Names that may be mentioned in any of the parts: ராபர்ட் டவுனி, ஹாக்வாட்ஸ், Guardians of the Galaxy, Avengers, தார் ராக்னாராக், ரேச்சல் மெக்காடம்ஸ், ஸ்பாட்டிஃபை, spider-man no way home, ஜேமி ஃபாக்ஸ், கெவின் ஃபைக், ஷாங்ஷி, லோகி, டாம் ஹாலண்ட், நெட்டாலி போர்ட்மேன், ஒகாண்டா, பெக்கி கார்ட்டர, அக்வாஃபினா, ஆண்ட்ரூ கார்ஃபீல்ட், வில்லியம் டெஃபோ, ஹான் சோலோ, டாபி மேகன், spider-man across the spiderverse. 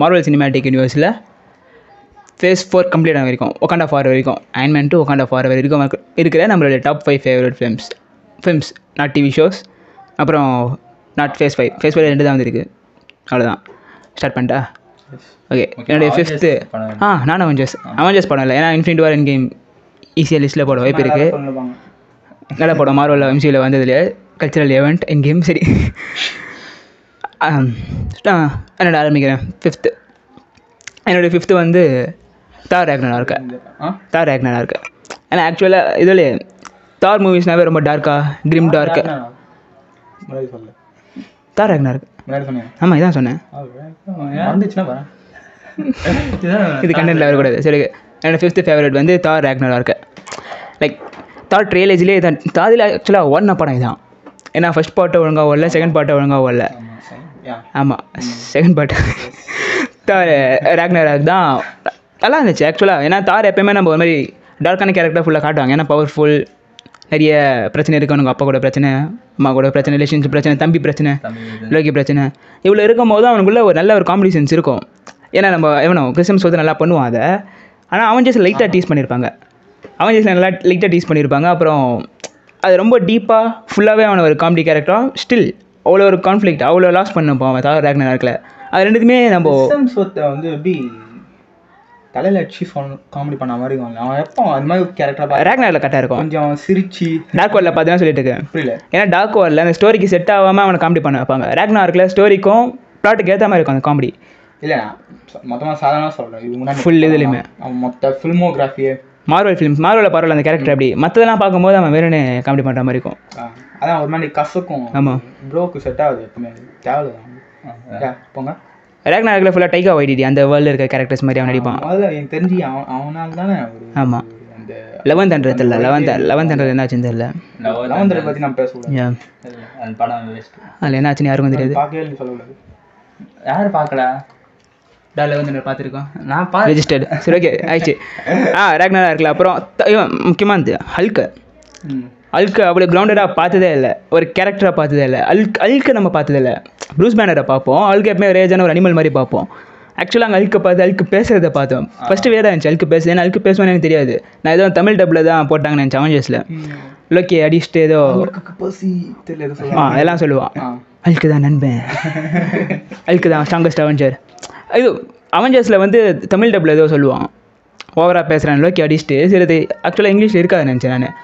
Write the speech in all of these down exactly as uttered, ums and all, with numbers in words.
Marvel cinematic யூனிவர்ஸில் phase four complete ஆக இருக்கும் ஒகாண்டா ஃபார் வரைக்கும் Iron Man to ஒகாண்டா forever வரைக்கும் இருக்கிற நம்மளுடைய top five favourite films films not TV shows அப்புறம் not phase five phase five ரெண்டு தான் வந்துருக்கு. அவ்வளோதான், ஸ்டார்ட் பண்ணிட்டா? ஓகே, என்னுடைய ஃபிஃப்த்து ஆ நான் அவெஞ்சர்ஸ் அவெஞ்சர்ஸ் படம் இல்லை, ஏன்னா இன்ஃபினிட்டி வார் எண்ட் கேம் ஈஸியாக லிஸ்ட்டில் போட வாய்ப்பு இருக்குது. நல்ல படம், மார்வல் எம்சியூவில் வந்ததுலையே கல்ச்சரல் ஈவெண்ட் எண்ட் கேம். சரி, என்னோட ஆரம்பிக்கிறேன். ஃபிஃப்த்து என்னுடைய ஃபிஃப்த்து வந்து தார் ராக்னாராக். தார் ராக்னாராக் ஏன்னா ஆக்சுவலாக இதில் தார் மூவிஸ்னாவே ரொம்ப டார்க்காக கிரிம் டார்க்கு. தார் ராக்னாராக் ஆமாம் இதான் சொன்னேன், இது கண்டென்ட்டில் வரக்கூடாது. சரி, என்னோடய ஃபிஃப்த்து ஃபேவரட் வந்து தார் ராக்னாராக். லைக் தார் ட்ரைலேஜ்லேயே இதான் தாதில் ஆக்சுவலாக ஒன்ன படம் இதான். ஏன்னா ஃபஸ்ட் பாட்டை ஒழுங்காக ஓடல, செகண்ட் பாட்டை ஒழுங்காக ஓடல. ஆமாம், செகண்ட் பாட்டு தார் ராக்னாராக் தான் நல்லா இருந்துச்சு ஆக்சுவலாக. ஏன்னா தார் எப்போயுமே நம்ம ஒரு மாதிரி டார்க்கான கேரக்டராக ஃபுல்லாக காட்டுவாங்க. ஏன்னா பவர்ஃபுல், நிறைய பிரச்சனை இருக்குது அவனுக்கு, அப்பா கூட பிரச்சனை, அம்மா கூட பிரச்சனை, ரிலேஷன்ஷிப் பிரச்சனை, தம்பி பிரச்சனை, லோகி பிரச்சனை. இவ்வளோ இருக்கும் போது அவனுக்குள்ளே ஒரு நல்ல ஒரு காமெடி சென்ஸ் இருக்கும். ஏன்னா நம்ம எவனோ கிறிஸ்டம்ஸ் வந்து நல்லா பண்ணுவான் அதை. ஆனால் அவன் ஜஸ்ட் லைட்டாக டீஸ் பண்ணியிருப்பாங்க, அவன் ஜஸ்ட் நல்லா லைட்டாக டீஸ் பண்ணியிருப்பாங்க. அப்புறம் அது ரொம்ப டீப்பாக ஃபுல்லாகவே அவனை ஒரு காமெடி கேரக்டராக ஸ்டில் அவ்வளோ ஒரு கான்ஃப்ளிக்ட் அவ்வளோ லாஸ் பண்ணிப்போம் அவன் தார் ராக்னாராக்ல. அது ரெண்டுக்குமே நம்ம வந்து எப்படி தலையில் சீஃப் காமெடி பண்ண மாதிரி இருக்கும். அவன் எப்போ அது மாதிரி கேரக்டராக ராக்னாராக்ல கரெக்டாக இருக்கும். கொஞ்சம் சிரிச்சு டார்க் வேர்ல்டில் பார்த்தீங்கன்னா சொல்லிட்டு இருக்கேன் புரியல. ஏன்னா டார்க் வேர்ல்டில் அந்த ஸ்டோரிக்கு செட் ஆகாமல் அவனை காமெடி பண்ண வைப்பாங்க. ராக்னாராக்ல ஸ்டோரிக்கும் ப்ளாட்டுக்கு ஏற்ற மாதிரி இருக்கும் அந்த காமெடி. இல்லை மொத்தமாக சாதாரணமாக சொல்கிறேன், இது முன்னாடி ஃபுல் இதுலையுமே அவன் மொத்த ஃபில்மோகிராஃபியே மார்வல் ஃபிலிம்ஸ் மார்வலில் பரவாயில்ல அந்த கேரக்டர். அப்படி மற்றதெல்லாம் பார்க்கும்போது அவன் வேறுனே காமெடி பண்ணுற மாதிரி இருக்கும். அதான் ஒரு மாதிரி கசக்கும். ஆமாம், ப்ரோக்கு செட் ஆகுது எப்பவுமே தேவை போங்க. ராக்னாராக்ல ஃபுல்லாக டைகா வைட்டிடி அந்த வேர்ல்டில் இருக்க கேரக்டர்ஸ் மாதிரி அவன் நடிப்பான். அதில் எனக்கு தெரிஞ்சு அவன் அவனால் தானே. ஆமாம், அந்த லெவன்த் ஹண்ட்ரட் இல்லை லெவன்த் லெவன்த் ஹண்ட்ரட் என்ன ஆச்சுன்னு தெரியல. லெவன்த் ஹண்ட்ரட் பற்றி நான் பேசுவேன். அதில் என்ன ஆச்சுன்னு யாருக்கும் தெரியாது, யாரும் பார்க்கல. பார்த்துருக்கோம் நான் ரெஜிஸ்டர்டு. சரி, ஓகே ஆயிடுச்சு. ஆ ராக்னாராக் இருக்குல்ல. அப்புறம் முக்கியமாக இருந்தது ஹல்க்கு. ஹல்க்கு அவ்வளோ கிரவுண்டடாக பார்த்ததே இல்லை, ஒரு கேரக்டராக பார்த்ததே இல்லை. ஹல்க் ஹல்க்கு நம்ம பார்த்ததே இல்லை. ப்ரூஸ் பேனரை பார்ப்போம், ஹல்க்கு எப்பவுமே ரேஜான ஒரு அனிமல் மாதிரி பார்ப்போம். ஆக்சுவலாக அங்கே ஹல்க்கு பார்த்து ஹல்க்கு பேசுகிறத பார்த்தோம். ஃபஸ்ட்டு வேறு இருந்துச்சு ஹல்க்கு பேசுது. ஏன்னா ஹல்க்கு பேசுவேன்னு எனக்கு தெரியாது, நான் ஏதோ தமிழ் டப்பில் தான் போட்டாங்கன்னு நினச்சேன். அவெஞ்சர்ஸில் லோக்கி அடிச்சுட்டு ஏதோ ஆ எல்லாம் சொல்லுவான் ஹல்க்கு தான் நண்பன், ஹல்க்கு தான் ஸ்ட்ராங்கஸ்ட் அவெஞ்சர். இது அவெஞ்சர்ஸில் வந்து தமிழ் டப்பில் ஏதோ சொல்லுவான் ஓவராக பேசுகிறான் லோக்கி அடிச்சுட்டு. சரி, இது ஆக்சுவலாக இங்கிலீஷில் இருக்காது நினச்சேன் நான்.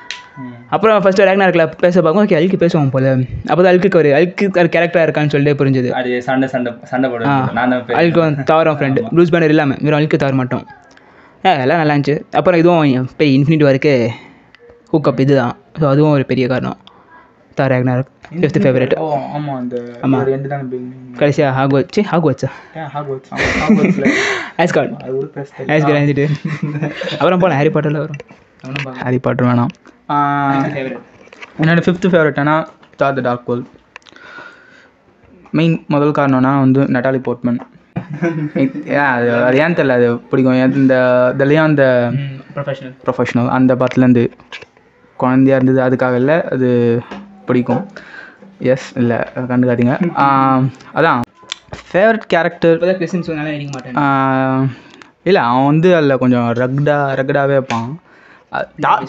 அப்புறம் ஃபஸ்ட்டு ராக்னாராக்ல பேச பார்க்கும், ஓகே ஹல்க்கு பேசுவான் போல. அப்போ தான் ஹல்க்கு ஒரு ஹல்க்கு ஒரு கேரக்டராக இருக்கான்னு சொல்லிட்டு புரிஞ்சுது. சண்டை சண்டை சண்டை போடுவேன் ஹல்க்கு வந்து தவறும் ஃப்ரெண்டு ப்ளூஸ் பேனர் இல்லாமல் வெறும் ஹல்க்கு தவற மாட்டோம். ஆ எல்லாம் நல்லா இருந்துச்சு. அப்புறம் இதுவும் பெரிய இன்ஃபினிட்டி வாருக்கு ஹூக்கப் இது தான். ஸோ அதுவும் ஒரு பெரிய காரணம் தார் ராக்னாராக் ஃபிஃப்த் ஃபேவரட். ஆமாம், அந்த ஆமாம் ரெண்டு தான் கடைசியாக ஹாக்வாட்ஸ். சே ஹாக்வாட்ஸா ஹாக்வாட்ஸ் ஆஸ்கார்ட் ஆஸ்கார்ட் வந்துட்டு அப்புறம் போகலாம். ஹாரி பாட்டரில் வரும். ஹாரி பாட்டர் வேணாம். என்னோடய ஃபிஃப்த்து ஃபேவரட்னா தார் த டார்க் வேர்ல்ட். மெயின் முதல் காரணம்னா வந்து நெட்டாலி போர்ட்மேன். அது அது ஏன் தெரியல, அது பிடிக்கும். இந்த இதுலேயும் அந்த ப்ரொஃபஷனல் ப்ரொஃபஷனல் அந்த பாட்டிலேருந்து குழந்தையாக இருந்தது அதுக்காக இல்லை, அது பிடிக்கும். எஸ் இல்லை கண்டு காட்டிங்க. அதான் ஃபேவரட் கேரக்டர் இல்லை, அவன் வந்து அதில் கொஞ்சம் ரக்டா ரக்டாகவே இருப்பான்.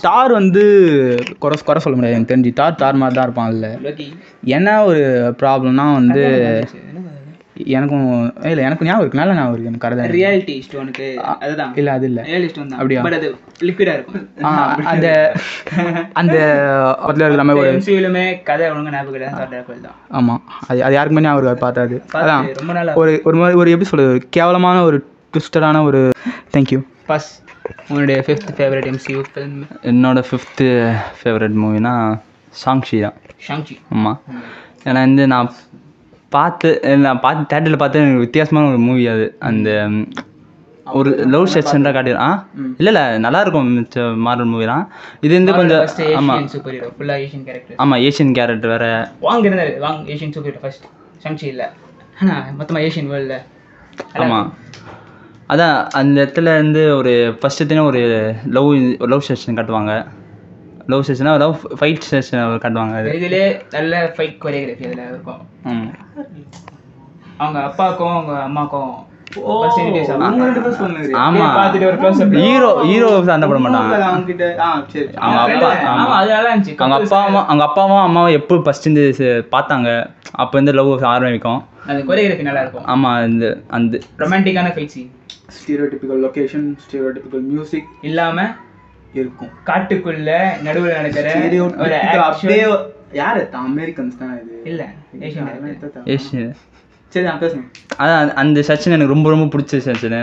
தார் வந்து குறை குறை சொல்ல முடியாது எனக்கு தெரிஞ்சு. தார் தார் மாதிரி தான் இருப்பான். அதில் என்ன ஒரு ப்ராப்ளம்னா வந்து எனக்கும் இல்லை எனக்கு ஞாபகம் இருக்கு, நல்லா ஞாபகம் இருக்கு எனக்கு. கரெக்டாக ரியாலிட்டி ஸ்டோனுக்கு அதுதான் இல்லை, அது இல்லை அப்படியா அது லிக்விடாக இருக்கும். அந்த அந்த அதில் இருக்கிற மாதிரி ஒரு கதை ஒழுங்கு ஞாபகம். ஆமாம், அது அது யாருக்குமே ஞாபகம் பார்த்தாது. அதான் ரொம்ப நாள் ஒரு ஒரு மாதிரி ஒரு எப்படி சொல்கிறது, ஒரு கேவலமான ஒரு ட்விஸ்டடான ஒரு தேங்க்யூ பஸ். உன்னுடைய ஃபிஃப்த் ஃபேவரட் எம்சியூ ஃபிலிம்? என்னோடய ஃபிஃப்த்து ஃபேவரட் மூவினா ஷாங்ஷி தான். ஷாங்ஷி ஆமாம், ஏன்னா வந்து நான் பார்த்து நான் பார்த்து தேட்டரில் பார்த்து எனக்கு வித்தியாசமான ஒரு மூவி அது. அந்த ஒரு லவ் செக்ஷன் தான் காட்டிடும். ஆ இல்லை இல்லை நல்லாயிருக்கும் மிச்ச மார்வல் மூவிலாம். இது வந்து கொஞ்சம் ஆமாம் ஃபுல்லாக ஏஷியன் கேரக்டர். ஆமாம் ஏஷியன் கேரக்டர் வேறு வாங்க இருந்தார் Wong Asian superhero first ஷாங்ஷி இல்லை ஆனால் மொத்தமாக ஏஷியன் வேர்ல்டில். ஆமாம் அதான் அந்த இடத்துல வந்து ஒரு ஃபஸ்ட்டு தினம் ஒரு லவ் லவ் செக்ஷன் காட்டுவாங்க. லவ் செஷனாக லவ் ஃபைட் செஷன் காட்டுவாங்க. இதுலேயே நல்ல ஃபைட் கொரியோகிராஃபி அதில் இருக்கும். அவங்க அப்பாவுக்கும் அவங்க அம்மாவுக்கும் பாத்தாங்க அப்ப இந்த லவ் ஆரம்பிக்கும். ஆமா இந்த அந்த ரொமான்டிக்கான மியூசிக் இல்லாம இருக்கும். காட்டுக்குள்ள நடுவில் நடக்கிற யாரு அமெரிக்கன்ஸ் தான் இது இல்ல ஏஷியன். சரி நான் பேசுறேன். அதான் அந்த செக்ஷன் எனக்கு ரொம்ப ரொம்ப பிடிச்ச செக்ஷன்.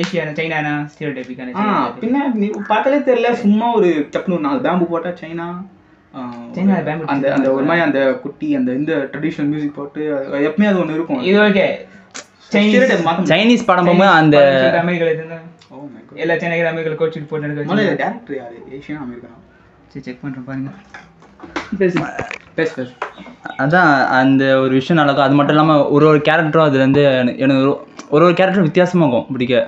ஏஷியானா சைனானா ஸ்டீரியோடைபிக்கான சைனா பின்ன நீ பார்த்தாலே தெரியல. சும்மா ஒரு டப்னு நாலு பாம்பு போட்டா சைனா சைனா பாம்பு அந்த அந்த ஒரு மாதிரி அந்த குட்டி அந்த இந்த ட்ரெடிஷனல் மியூசிக் போட்டு எப்பமே அது ஒன்னு இருக்கும். இது ஓகே சைனீஸ் சைனீஸ் படம் போகும்போது அந்த அமெரிக்கல இருந்தா ஓ மை காட் எல்லா சைனால அமெரிக்கல கோச்சிட்டு போட்டு இருக்காங்க. முதல்ல டைரக்டர் யாரு ஏஷியனா அமெரிக்கனா சரி செக் பண்றேன் பாருங்க. அதான் அந்த ஒரு விஷயம் நல்லா இருக்கும். அது மட்டும் இல்லாமல் ஒரு ஒரு கேரக்டரும் அதில் வந்து எனக்கு ஒரு ஒரு கேரக்டரும் வித்தியாசமாக இருக்கும் பிடிக்க.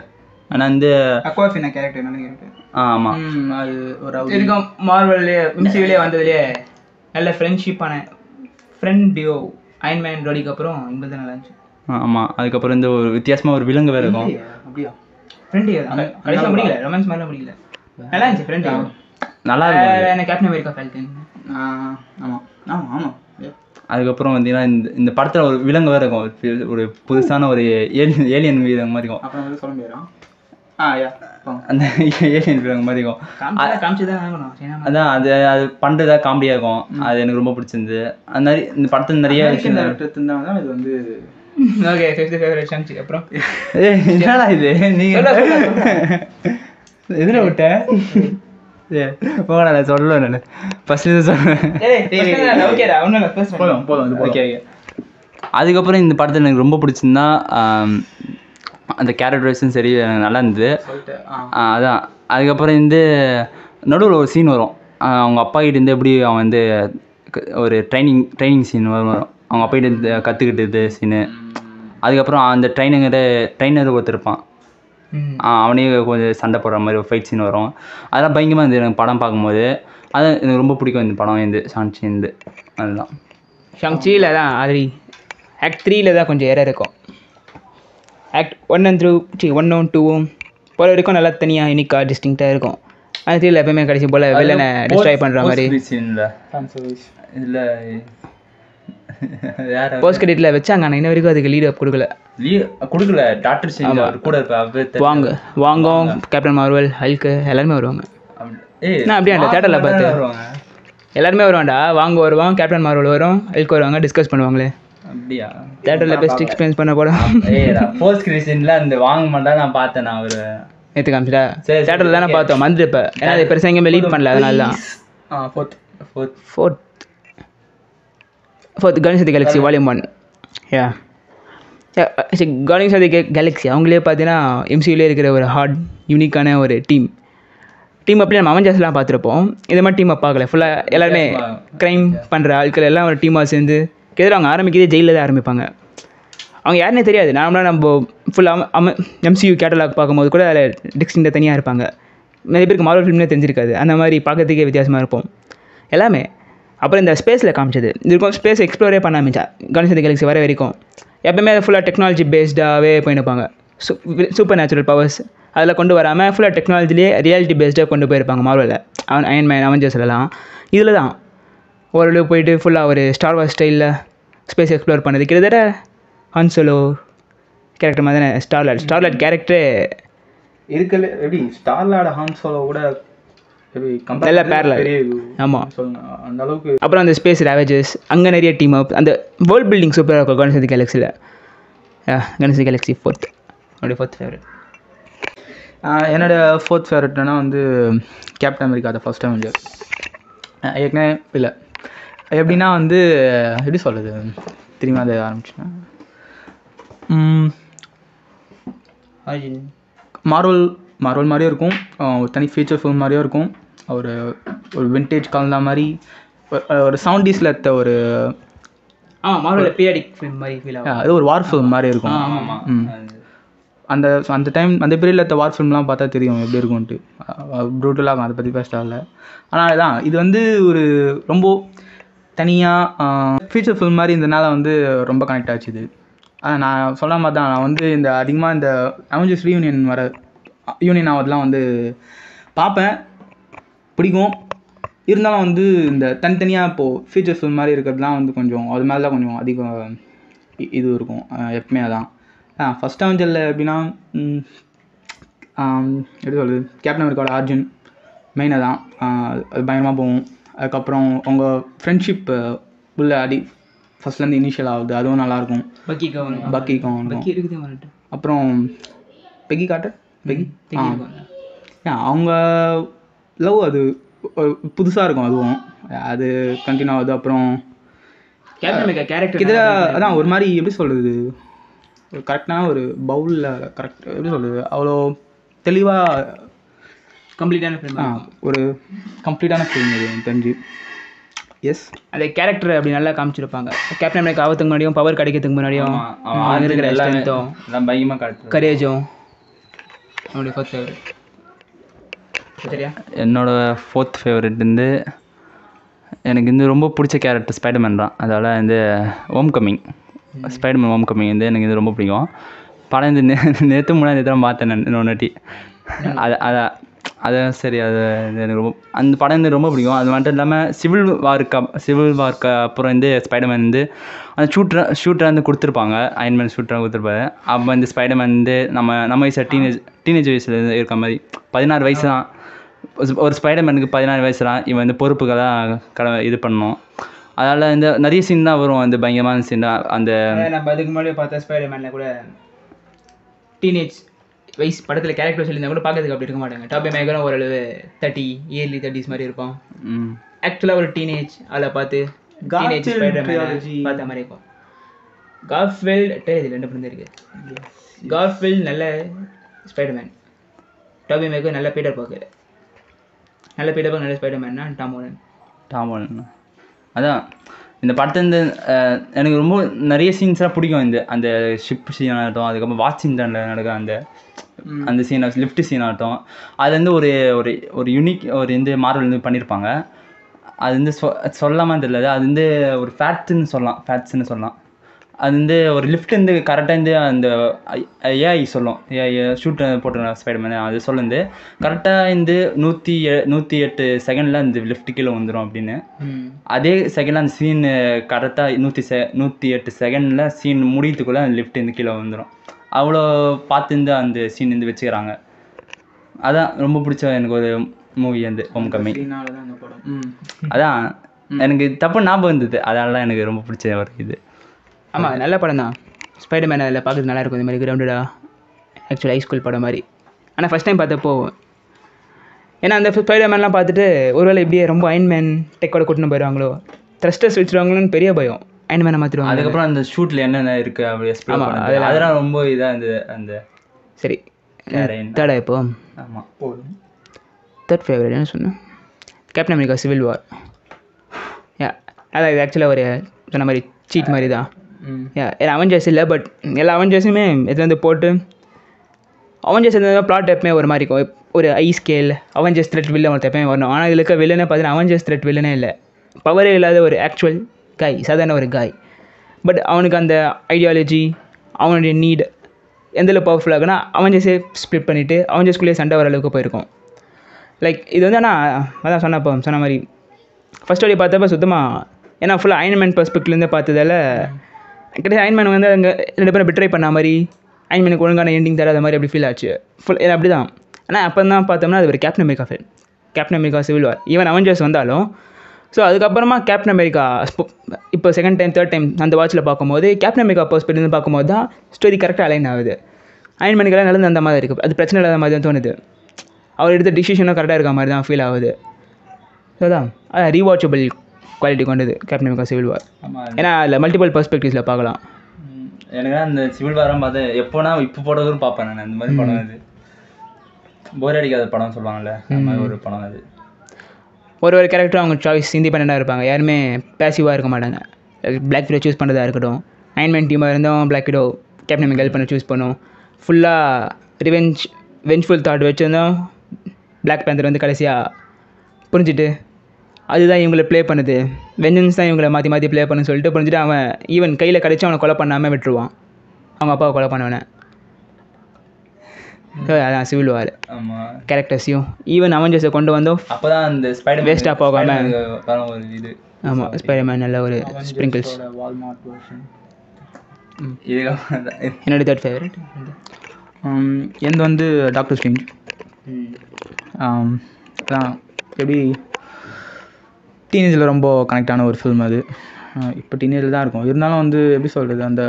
ஆனால் வந்து அக்வாஃபினா கேரக்டர் நல்ல கேரக்டர். ஆமாம் அது ஒரு இதுக்கும் மார்வல்லேயே எம்சியூலேயே வந்ததுலேயே நல்ல ஃப்ரெண்ட்ஷிப்பான ஃப்ரெண்ட் டியோ அயர்ன் மேன் ரோடிக்கு அப்புறம் இவங்களுக்கு தான் நல்லா இருந்துச்சு. ஆமாம் அதுக்கப்புறம் இந்த ஒரு வித்தியாசமாக ஒரு விலங்கு வேறு இருக்கும். அப்படியா ஃப்ரெண்ட் டியோ கடைசியாக முடியல ரொமான்ஸ் மாதிரிலாம் முடியல நல்லா இருந்துச்சு ஃப்ரெண்ட் டியோ நல்லா இருக்கும். எனக்கு கேப்டன் அமெரிக்கா ஃபால்கன் அதுக்கப்புறம் பார்த்தீங்கன்னா இந்த இந்த படத்தில் ஒரு விலங்கு வேறு இருக்கும். ஒரு புதுசான ஒரு ஏலியன் ஏலியன் விலங்கு மாதிரி இருக்கும். அந்த ஏலியன் விலங்கு மாதிரி இருக்கும். அதான் அது அது பண்ணுறதா காமெடியாக இருக்கும். அது எனக்கு ரொம்ப பிடிச்சிருந்து. அந்த மாதிரி இந்த படத்தில் நிறைய விஷயம் இது வந்து ஓகே அப்புறம் என்னடா இது நீங்கள் எதில் விட்ட போகல சொல்லுவேன் நான் ஃபஸ்ட்டு இது சொல்லுவேன். அதுக்கப்புறம் இந்த படத்தில் எனக்கு ரொம்ப பிடிச்சிருந்தா அந்த கேரட் ரைஸும் சரி நல்லா இருந்தது. அதான் அதுக்கப்புறம் வந்து நடுவில் ஒரு சீன் வரும். அவங்க அப்பா கிட்ட இருந்து எப்படி அவன் வந்து ஒரு ட்ரைனிங் ட்ரைனிங் சீன் வரும் அவங்க அப்பா கிட்ட கற்றுக்கிட்டது சீனு. அதுக்கப்புறம் அந்த ட்ரைனிங்கிட்ட ட்ரைனர் ஒருத்திருப்பான் அவனே கொஞ்சம் சண்டை போடுற மாதிரி ஒரு ஃபைட் சீன் வரும். அதெல்லாம் பயங்கரமாக இருந்தது எனக்கு படம் பார்க்கும்போது. அது எனக்கு ரொம்ப பிடிக்கும் இந்த படம் வந்து ஷாங்சி இருந்து. அதுதான் ஷாங்சியில் தான் ஆல்ரெடி ஆக்ட் த்ரீயில் தான் கொஞ்சம் ஏற இருக்கும். Act one and through C one one டூவும் போல வரைக்கும் நல்லா தனியாக யூனிக்காக டிஸ்டிங்டாக இருக்கும். அது த்ரீல எப்போயுமே கடைசி போல் வில்லனை டிஸ்ட்ராய் பண்ணுற மாதிரி இல்லை போஸ்ட் கிரெடிட்ல வச்சாங்க. ஆனால் இன்ன வரைக்கும் அதுக்கு லீட் அப் கொடுக்கல கொடுக்கல டாக்டர் ஸ்ட்ரேஞ்ச் அவர் கூட இருப்பாங்க. வாங்க வாங்க கேப்டன் மார்வல் ஹல்க் எல்லாருமே வருவாங்க. நான் அப்படியே அந்த தியேட்டரில் பார்த்து எல்லாருமே வருவாண்டா. வாங்க வருவான் கேப்டன் மார்வல் வரும் ஹல்க் வருவாங்க டிஸ்கஸ் பண்ணுவாங்களே. அப்படியா தியேட்டரில் பெஸ்ட் எக்ஸ்பீரியன்ஸ் பண்ண போட போஸ்ட் கிரெடிட்ல அந்த வாங்க மாட்டா நான் பார்த்தேன். நான் ஒரு நேற்று காமிச்சிட்டா சரி தியேட்டரில் தானே பார்த்தோம் வந்து இப்போ. ஏன்னா அது பெருசாக எங்கேயுமே லீட் பண்ணல அதனால தான். ஆ fourth fourth fourth For the Guardians of the Galaxy Volume one. Yeah. Guardians of the Galaxy அவங்களே பார்த்தீங்கன்னா எம்சியூலே இருக்கிற ஒரு ஹார்ட் யூனிக்கான ஒரு டீம் டீம் அப்படியே நம்ம அவெஞ்சர்ஸ்லாம் பார்த்துருப்போம். இது மாதிரி டீமை பார்க்கல ஃபுல்லாக எல்லாருமே க்ரைம் பண்ணுற ஆட்கள் எல்லாம் ஒரு டீமாக சேர்ந்து எதிராக அவங்க ஆரம்பிக்கிறதே ஜெயிலில் தான் ஆரம்பிப்பாங்க. அவங்க யாருன்னே தெரியாது. நார்மலாக நம்ம ஃபுல்லாக அம எம்சியூ கேட்டலாக் பார்க்கும்போது கூட அதில் டிஸ்டிங்டாக தனியாக இருப்பாங்க. நிறைய பேருக்கு மார்வல் ஃபிலிம்லேயே தெரிஞ்சிருக்காது. அந்த மாதிரி பார்க்கறதுக்கே வித்தியாசமாக இருப்போம் எல்லாமே. அப்புறம் இந்த ஸ்பேஸில் காமிச்சது இதுக்கும் ஸ்பேஸ் எக்ஸ்ப்ளோரே பண்ண ஆரம்பிச்சா கணேஷ் அந்த கேலக்ஸி வர வரைக்கும். எப்போயுமே அதை ஃபுல்லாக டெக்னாலஜி பேஸ்டாகவே போயிருப்பாங்க. சூ சூப்பர் நேச்சுரல் பவர்ஸ் அதில் கொண்டு வராமல் ஃபுல்லாக டெக்னாலஜிலேயே ரியாலிட்டி பேஸ்டாக கொண்டு போயிருப்பாங்க மார்வலில். அவன் அயர்ன் மேன் அவெஞ்சர்ஸ் எல்லாம் இதில் தான் ஓரளவு போயிட்டு ஃபுல்லாக ஒரு ஸ்டார் வார்ஸ் ஸ்டைலில் ஸ்பேஸ் எக்ஸ்ப்ளோர் பண்ணது. கிட்டத்தட்ட ஹான் சோலோ கேரக்டர் மாதிரி தானே ஸ்டார்லாட் ஸ்டார்லாட் கேரக்டரு இருக்கல. எப்படி ஸ்டார்லாட் ஹான் சோலோ கூட நல்லா பேரல. ஆமாம் அந்த அளவுக்கு. அப்புறம் அந்த ஸ்பேஸ் ரேவேஜஸ் அங்கே நிறைய டீம் அப் அந்த வேர்ல்ட் பில்டிங் சூப்பராக இருக்கும் கணேஷ் அந்த கேலக்ஸியில். கணேஷ் அந்த கேலக்ஸி ஃபோர்த் என்னுடைய ஃபோர்த் ஃபேவரட். என்னோடய ஃபோர்த் ஃபேவரட்னா வந்து கேப்டன் அமெரிக்கா அதை ஃபஸ்ட் டைம் வந்து ஏற்கனவே இல்லை எப்படின்னா வந்து எப்படி சொல்கிறது திரும்பி அதை ஆரம்பிச்சுன்னா மார்வல் மார்வல் மாதிரியும் இருக்கும் ஒரு தனி ஃபீச்சர் ஃபிலிம் மாதிரியும் இருக்கும். ஒரு ஒரு விண்டேஜ் கலந்த மாதிரி ஒரு செவன்டீஸில் எடுத்த ஒரு ஆ மார்வல் பீரியடிக் ஃபிலிம் மாதிரி அது ஒரு வார் ஃபிலிம் மாதிரி இருக்கும். ம் அந்த அந்த டைம் அந்த பீரியடில் எடுத்த வார் ஃபிலிம்லாம் பார்த்தா தெரியும் எப்படி இருக்கும்ன்ட்டு. ப்ரூட்டலாக இருக்கும் அதை பற்றி பேசிட்டால. ஆனால் அதான் இது வந்து ஒரு ரொம்ப தனியாக ஃபீச்சர் ஃபிலிம் மாதிரி இருந்ததுனால வந்து ரொம்ப கனெக்ட் ஆச்சு இது. நான் சொல்லாமல் தான் நான் வந்து இந்த அதிகமாக இந்த அவெஞ்சர்ஸ் ரீயூனியன் வர யூனியன் ஆவதெலாம் வந்து பார்ப்பேன், பிடிக்கும். இருந்தாலும் வந்து இந்த தனித்தனியாக இப்போது ஃபீச்சர் ஃபில்ம் மாதிரி இருக்கிறதுலாம் வந்து கொஞ்சம் அது மாதிரி தான் கொஞ்சம் அதிகம் இது இருக்கும் எப்பவுமே. அதான் ஃபஸ்ட் அவெஞ்சரில் எப்படின்னா எப்படி சொல்கிறது, கேப்டன் அமெரிக்காவோட ஆர்ஜின் மெயினாக தான் அது பயங்கரமாக போகும். அதுக்கப்புறம் அவங்க ஃப்ரெண்ட்ஷிப் உள்ள அடி ஃபஸ்ட்லேருந்து இனிஷியல் ஆகுது, அதுவும் நல்லாயிருக்கும். பக்கி கவன் பக்கி கவன் அப்புறம் பெக்கி கார்ட்டர் பெக்கி அவங்க லவ் அது புதுசாக இருக்கும், அதுவும் அது கண்டினியூ ஆகுது. அப்புறம் இதில் அதான் ஒரு மாதிரி எப்படி சொல்கிறது, ஒரு கரெக்டான ஒரு பவுலில் கரெக்ட் எப்படி சொல்கிறது, அவ்வளோ தெளிவாக கம்ப்ளீட்டான ஃபிலிம், ஒரு கம்ப்ளீட்டான ஃபிலிம் அது தெரிஞ்சு. எஸ், அந்த கேரக்டர் அப்படி நல்லா காமிச்சிருப்பாங்க. கேப்டன் அமெரிக்கா ஆபத்துக்கு முன்னாடியும் பவர் கிடைக்கிறதுக்கு முன்னாடியும் அவன் இருக்கிற எல்லாத்தையும் பயமாக கரேஜும் அவனுடைய ஃபோர்த் ஃபேவரட் சரியா. என்னோட ஃபோர்த் ஃபேவரட் வந்து எனக்கு வந்து ரொம்ப பிடிச்ச கேரக்டர் ஸ்பைடர்மேன் தான். அதால் வந்து Homecoming, Spiderman Homecoming வந்து எனக்கு இது ரொம்ப பிடிக்கும். படம் இந்த நே நேற்று முன்னாடி தான் பார்த்தேன் நான் இன்னொன்னாட்டி. அதை அதை அதான் சரி, அது எனக்கு ரொம்ப அந்த படம் வந்து ரொம்ப பிடிக்கும். அது மட்டும் இல்லாமல் சிவில் வார்க்கு சிவில் வார்க்கு அப்புறம் வந்து ஸ்பைடர்மேன் வந்து அந்த ஷூட்ரு ஷூட்டரை வந்து கொடுத்துருப்பாங்க, அயன்மேன் ஷூட்டராக கொடுத்துருப்பாரு. அப்போ வந்து ஸ்பைடர்மேன் வந்து நம்ம நம்ம வயசு டீனேஜ் டீனேஜ் வயசில் இருக்கிற மாதிரி பதினாறு வயசு தான் ஒரு ஸ்பைடர்மேனுக்கு பதினாறு வயசு தான் இவன் வந்து பொறுப்புகளாக கட இது பண்ணணும். அதனால் வந்து நிறைய சீன் தான் வரும், அந்த பயங்கரமான சீன் தான். அந்த நம்ம அதுக்கு முன்னாடி பார்த்தா ஸ்பைடர்மேனில் கூட டீனேஜ் வயசு படத்தில் கேரக்டர் சொல்லியிருந்தா கூட பார்க்கறதுக்கு அப்படி இருக்க மாட்டாங்க. டாபி மேகனும் ஓரளவு தேர்ட்டி இயர்லி தேர்ட்டிஸ் மாதிரி இருப்பான். ஆக்சுவலாக ஒரு டீனேஜ் அதில் பார்த்து டீனேஜ் பார்த்த மாதிரி இருக்கும். கார்ஃபீல்ட் டேரேஜ் ரெண்டு பிறந்த இருக்குது. கார்ஃபீல்ட் நல்ல ஸ்பைடர்மேன், டாபி மேகன் நல்ல பீட்டர் பார்க்குற நல்ல பீட்டர் பார்க்க நல்ல ஸ்பைடர்மேன்னா டாம் ஹாலண்ட். டாம் ஹாலண்ட் அதான் இந்த படத்தை வந்து எனக்கு ரொம்ப நிறைய சீன்ஸ்லாம் பிடிக்கும். இந்த அந்த ஷிப் சீன் ஆகட்டும், அதுக்கப்புறம் வாஷிங்டனில் நடக்கிற அந்த அந்த சீன் ஆகட்டும், லிஃப்ட் சீன் ஆகட்டும், அது வந்து ஒரு ஒரு ஒரு யூனிக் ஒரு இந்த மார்வல் வந்து பண்ணியிருப்பாங்க. அது வந்து சொ சொல்லாமல் தெரியாது, அது வந்து ஒரு ஃபேட்ஸ்ன்னு சொல்லலாம் ஃபேட்ஸ்ன்னு சொல்லலாம் அது வந்து ஒரு லிஃப்ட் வந்து கரெக்டாக இருந்து அந்த ஏஐ சொல்லும், ஏஐ ஷூட் போட்டு ஸ்பைடர்மேன் அது சொல்லுது கரெக்டாக இருந்து நூற்றி எ நூற்றி எட்டு செகண்டில் அந்த லிஃப்ட் கீழே வந்துடும் அப்படின்னு. அதே செகண்டில் அந்த சீன் கரெக்டாக நூற்றி செ நூற்றி எட்டு செகண்டில் சீன் முடியத்துக்குள்ளே அந்த லிஃப்ட் இருந்து கீழே வந்துடும். அவ்வளோ பார்த்துருந்து அந்த சீன் இருந்து வச்சுக்கிறாங்க. அதான் ரொம்ப பிடிச்ச எனக்கு ஒரு மூவி வந்து ஹோம் கமிங். அதான் எனக்கு தப்பு ஞாபகம் இருந்தது, அதனால எனக்கு ரொம்ப பிடிச்ச ஒரு இது. ஆமாம், நல்ல படம் தான் ஸ்பைடர்மேன். அதில் பார்க்குறது நல்லாயிருக்கும், இந்த மாதிரி கிரவுண்டடாக ஆக்சுவலி ஹைஸ்கூல் படம் மாதிரி. ஆனால் ஃபஸ்ட் டைம் பார்த்தப்போ ஏன்னா அந்த ஸ்பைடர்மேன்லாம் பார்த்துட்டு ஒருவேளை இப்படியே ரொம்ப அயன்மேன் டெக்கோட கூட்டின்னு போயிடுவாங்களோ, த்ரஸ்டர்ஸ் வச்சுருவாங்களோன்னு பெரிய பயம், அயன்மேனை மாற்றிடுவாங்க. அதுக்கப்புறம் அந்த ஷூட்டில் என்னென்ன இருக்குது அப்படி எக்ஸ்பிளைன் பண்ணாங்க, அதில் அதெல்லாம் ரொம்ப இதாக இருந்தது. அந்த சரி தேர்டா இப்போ ஆமாம் போதும். தேர்ட் ஃபேவரட் என்ன சொன்னேன், கேப்டன் அமெரிக்கா சிவில் வார். அதான் இது ஆக்சுவலாக ஒரு சொன்ன மாதிரி சீட் மாதிரி தான். ஏன்னா அவெஞ்சர்ஸ் இல்லை, பட் எல்லா அவெஞ்சர்ஸுமே இதில் வந்து போட்டு அவெஞ்சர்ஸ் இருந்தால் பிளாட் எப்பவுமே ஒரு மாதிரி இருக்கும். ஒரு ஐ ஸ்கேல் அவெஞ்சர்ஸ் த்ரெட் வில்லன் ஒருத்த எப்பவுமே வரணும். ஆனால் இதுக்கு வில்லனே பார்த்தீங்கன்னா அவெஞ்சர்ஸ் த்ரெட் வில்லனே இல்லை, பவரே இல்லாத ஒரு ஆக்சுவல் காய், சாதாரண ஒரு காய். பட் அவனுக்கு அந்த ஐடியாலஜி அவனுடைய நீட் எந்தளவு பவர்ஃபுல்லாக இருக்குன்னா அவெஞ்சர்ஸே ஸ்ப்ளிட் பண்ணிவிட்டு அவெஞ்சர்ஸ்குள்ளேயே சண்டை வர அளவுக்கு போயிருக்கும். லைக் இது வந்து ஆனால் அதான் சொன்னப்போ சொன்ன மாதிரி ஃபஸ்ட் வழி பார்த்தப்ப சுத்தமாக ஏன்னா ஃபுல்லாக அயன்மேன் பெர்ஸ்பெக்டிவ்லேருந்து பார்த்ததால் கிட்டத்தட்ட அயன்மேன் வந்து அங்கே ரெண்டு பேரும் பிட்ரை பண்ண மாதிரி, அயன்மேனுக்கு ஒழுங்கான எண்டிங் தராத மாதிரி அப்படி ஃபீல் ஆச்சு ஃபுல் ஏன்னா அப்படி தான். ஆனால் அப்போ தான் பார்த்தோம்னா அது ஒரு Captain America fill Captain America Civil War. Even Avengers வந்தாலும் ஸோ அதுக்கப்புறமா கேப்டன் அமெரிக்கா இப்போ செகண்ட் டைம் தேர்ட் டைம் அந்த வாட்சில் பார்க்கும்போது கேப்டன் அமெரிக்கா பெர்ஸ்பெக்டிவ்லேருந்து பார்க்கும்போது தான் ஸ்டோரி கரெக்டாக அலைன் ஆகுது. அயன்மேனுக்கெல்லாம் நல்லது அந்த மாதிரி இருக்குது, அது பிரச்சனை இல்லாத மாதிரி தான் தோணுது, அவர் எடுத்த டிசிஷனும் கரெக்டாக இருக்க மாதிரி தான் ஃபீல் ஆகுது. ஸோ அதான் அதான் ரீவாட்சபிள் குவாலிட்டி கொண்டது கேப்டன் அமெரிக்கா சிவில் வார். ஏன்னா அதில் மல்டிபிள் பெர்ஸ்பெக்டிவ்ஸில் பார்க்கலாம். எனக்கு அந்த சிவில் வாரம் பார்த்து எப்போனா இப்போ போடுறதும் பார்ப்பேன் நான். அந்த மாதிரி படம் அது போர் அடிக்காத படம் சொல்லுவாங்கள்ல, அந்த மாதிரி ஒரு படம் அது. ஒரு ஒரு கேரக்டரும் அவங்க சாய்ஸ் இண்டிபெண்டண்டாக இருப்பாங்க, யாருமே பேசிவாக இருக்க மாட்டாங்க. பிளாக் விடோ சூஸ் பண்ணுறதா இருக்கட்டும், அயன்மேன் டீமாக இருந்தோம் Black Widow Captain America help பண்ண சூஸ் பண்ணும். ஃபுல்லாக ரிவெஞ்ச் வெஞ்ச்ஃபுல் தாட் வச்சுருந்தோம். பிளாக் பேந்தர் வந்து கடைசியாக புரிஞ்சுட்டு அதுதான் இவங்களை ப்ளே பண்ணுது, வெஞ்சன்ஸ் தான் இவங்களை மாற்றி மாற்றி ப்ளே பண்ணுன்னு சொல்லிட்டு புரிஞ்சுட்டு அவன் ஈவன் கையில் கிடச்சி அவனை கொலை பண்ணாமல் விட்டுருவான். அவங்க அப்பாவை கொலை பண்ணுவேன். அதான் சிவில் வார் கேரக்டர்ஸையும் ஈவன் அவெஞ்சர்ஸை கொண்டு வந்தோம். அப்போ தான் அந்த ஸ்பைடர் வேஸ்ட்டாக போகாம ஒரு இது. ஆமாம், ஸ்பைடர்மேன் நல்ல ஒரு ஸ்ப்ரிங்கிள்ஸ். என்னோட தேர்ட் ஃபேவரட் எந்த வந்து டாக்டர் ஸ்ட்ரேஞ்ச். அதான் எப்படி டீனேஜில் ரொம்ப கனெக்டான ஒரு ஃபில்ம் அது. இப்போ டீனேஜில் தான் இருக்கும், இருந்தாலும் வந்து எப்படி சொல்கிறது, அந்த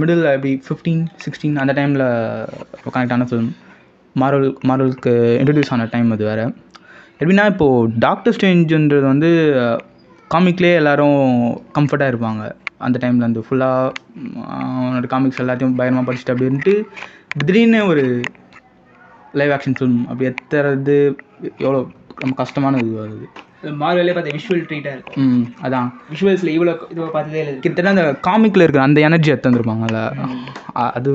மிடில் எப்படி ஃபிஃப்டீன் சிக்ஸ்டீன் அந்த டைமில் கனெக்டான ஃபில்ம். மார்வல் மார்வலுக்கு இன்ட்ரடியூஸ் ஆன டைம் அது வேறு. எப்படின்னா இப்போது டாக்டர் ஸ்ட்ரேஞ்சுன்றது வந்து காமிக்லேயே எல்லோரும் கம்ஃபர்ட்டாக இருப்பாங்க. அந்த டைமில் வந்து ஃபுல்லாக அவனோட காமிக்ஸ் எல்லாத்தையும் பயங்கரமாக படிச்சுட்டு அப்படின்ட்டு திடீர்னு ஒரு லைவ் ஆக்ஷன் ஃபிலிம் அப்படி எத்துறது எவ்வளோ ரொம்ப கஷ்டமான இது. அது மார்வலே பார்த்தா விஷுவல் ட்ரீட்டாக இருக்கும். ம் அதான் விஷுவல்ஸில் இவ்வளோ இது பார்த்ததே இல்லை. கிட்டத்தட்ட அந்த காமிக்கில் இருக்கிற அந்த எனர்ஜி எடுத்துருப்பாங்கல்ல, அது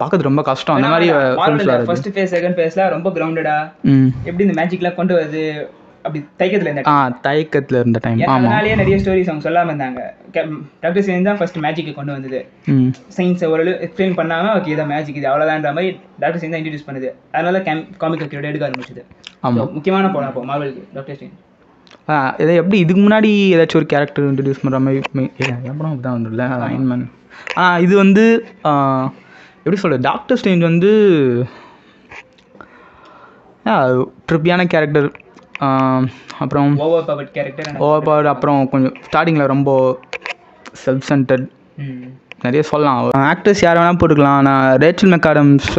பார்க்கறது ரொம்ப கஷ்டம். அந்த மாதிரி ஃபர்ஸ்ட் ஃபேஸ் செகண்ட் ஃபேஸ்லாம் ரொம்ப கிரவுண்டடாக எப்படி இந்த மேஜிக்லாம் கொண்டு வருது அப்படி தைக்கத்தில் இருந்த ஆ தைக்கத்தில் இருந்த டைம். அதனாலேயே நிறைய ஸ்டோரிஸ் அவங்க சொல்லாமல் இருந்தாங்க. டாக்டர் ஸ்ட்ரேஞ்ச் தான் ஃபர்ஸ்ட் மேஜிக்கை கொண்டு வந்தது. சயின்ஸை ஓரளவு எக்ஸ்பிளைன் பண்ணாமல் ஓகே இதான் மேஜிக் இது அவ்வளோதான்ற மாதிரி டாக்டர் ஸ்ட்ரேஞ்ச் தான் இன்ட்ரடியூஸ் பண்ணுது. அதனால கேம் காமிக் பீரியட் எடுக்க ஆரம்பிச்சது. ஆமாம், முக்கியமான படம் அப்போ மார்வலுக்கு டாக்டர் ஸ்ட்ரேஞ்ச். ஆ இதை எப்படி இதுக்கு முன்னாடி ஏதாச்சும் ஒரு கேரக்டர் இன்ட்ரடியூஸ் பண்ணுற மாதிரி என் படம் அப்படி தான் வந்துடல அயர்ன் மேன். ஆனால் இது வந்து எப்படி சொல்கிறது, டாக்டர் ஸ்ட்ரேஞ்ச் வந்து ட்ரிப்பியான கேரக்டர், அப்புறம் over powered character over powered அப்புறம் கொஞ்சம் ஸ்டார்டிங்கில் ரொம்ப செல்ஃப் சென்டர்ட் நிறைய சொல்லலாம். ஆக்டர்ஸ் யார் வேணால் போட்டுக்கலாம், ஆனால் ரேச்சல் மெக்காடம்ஸ்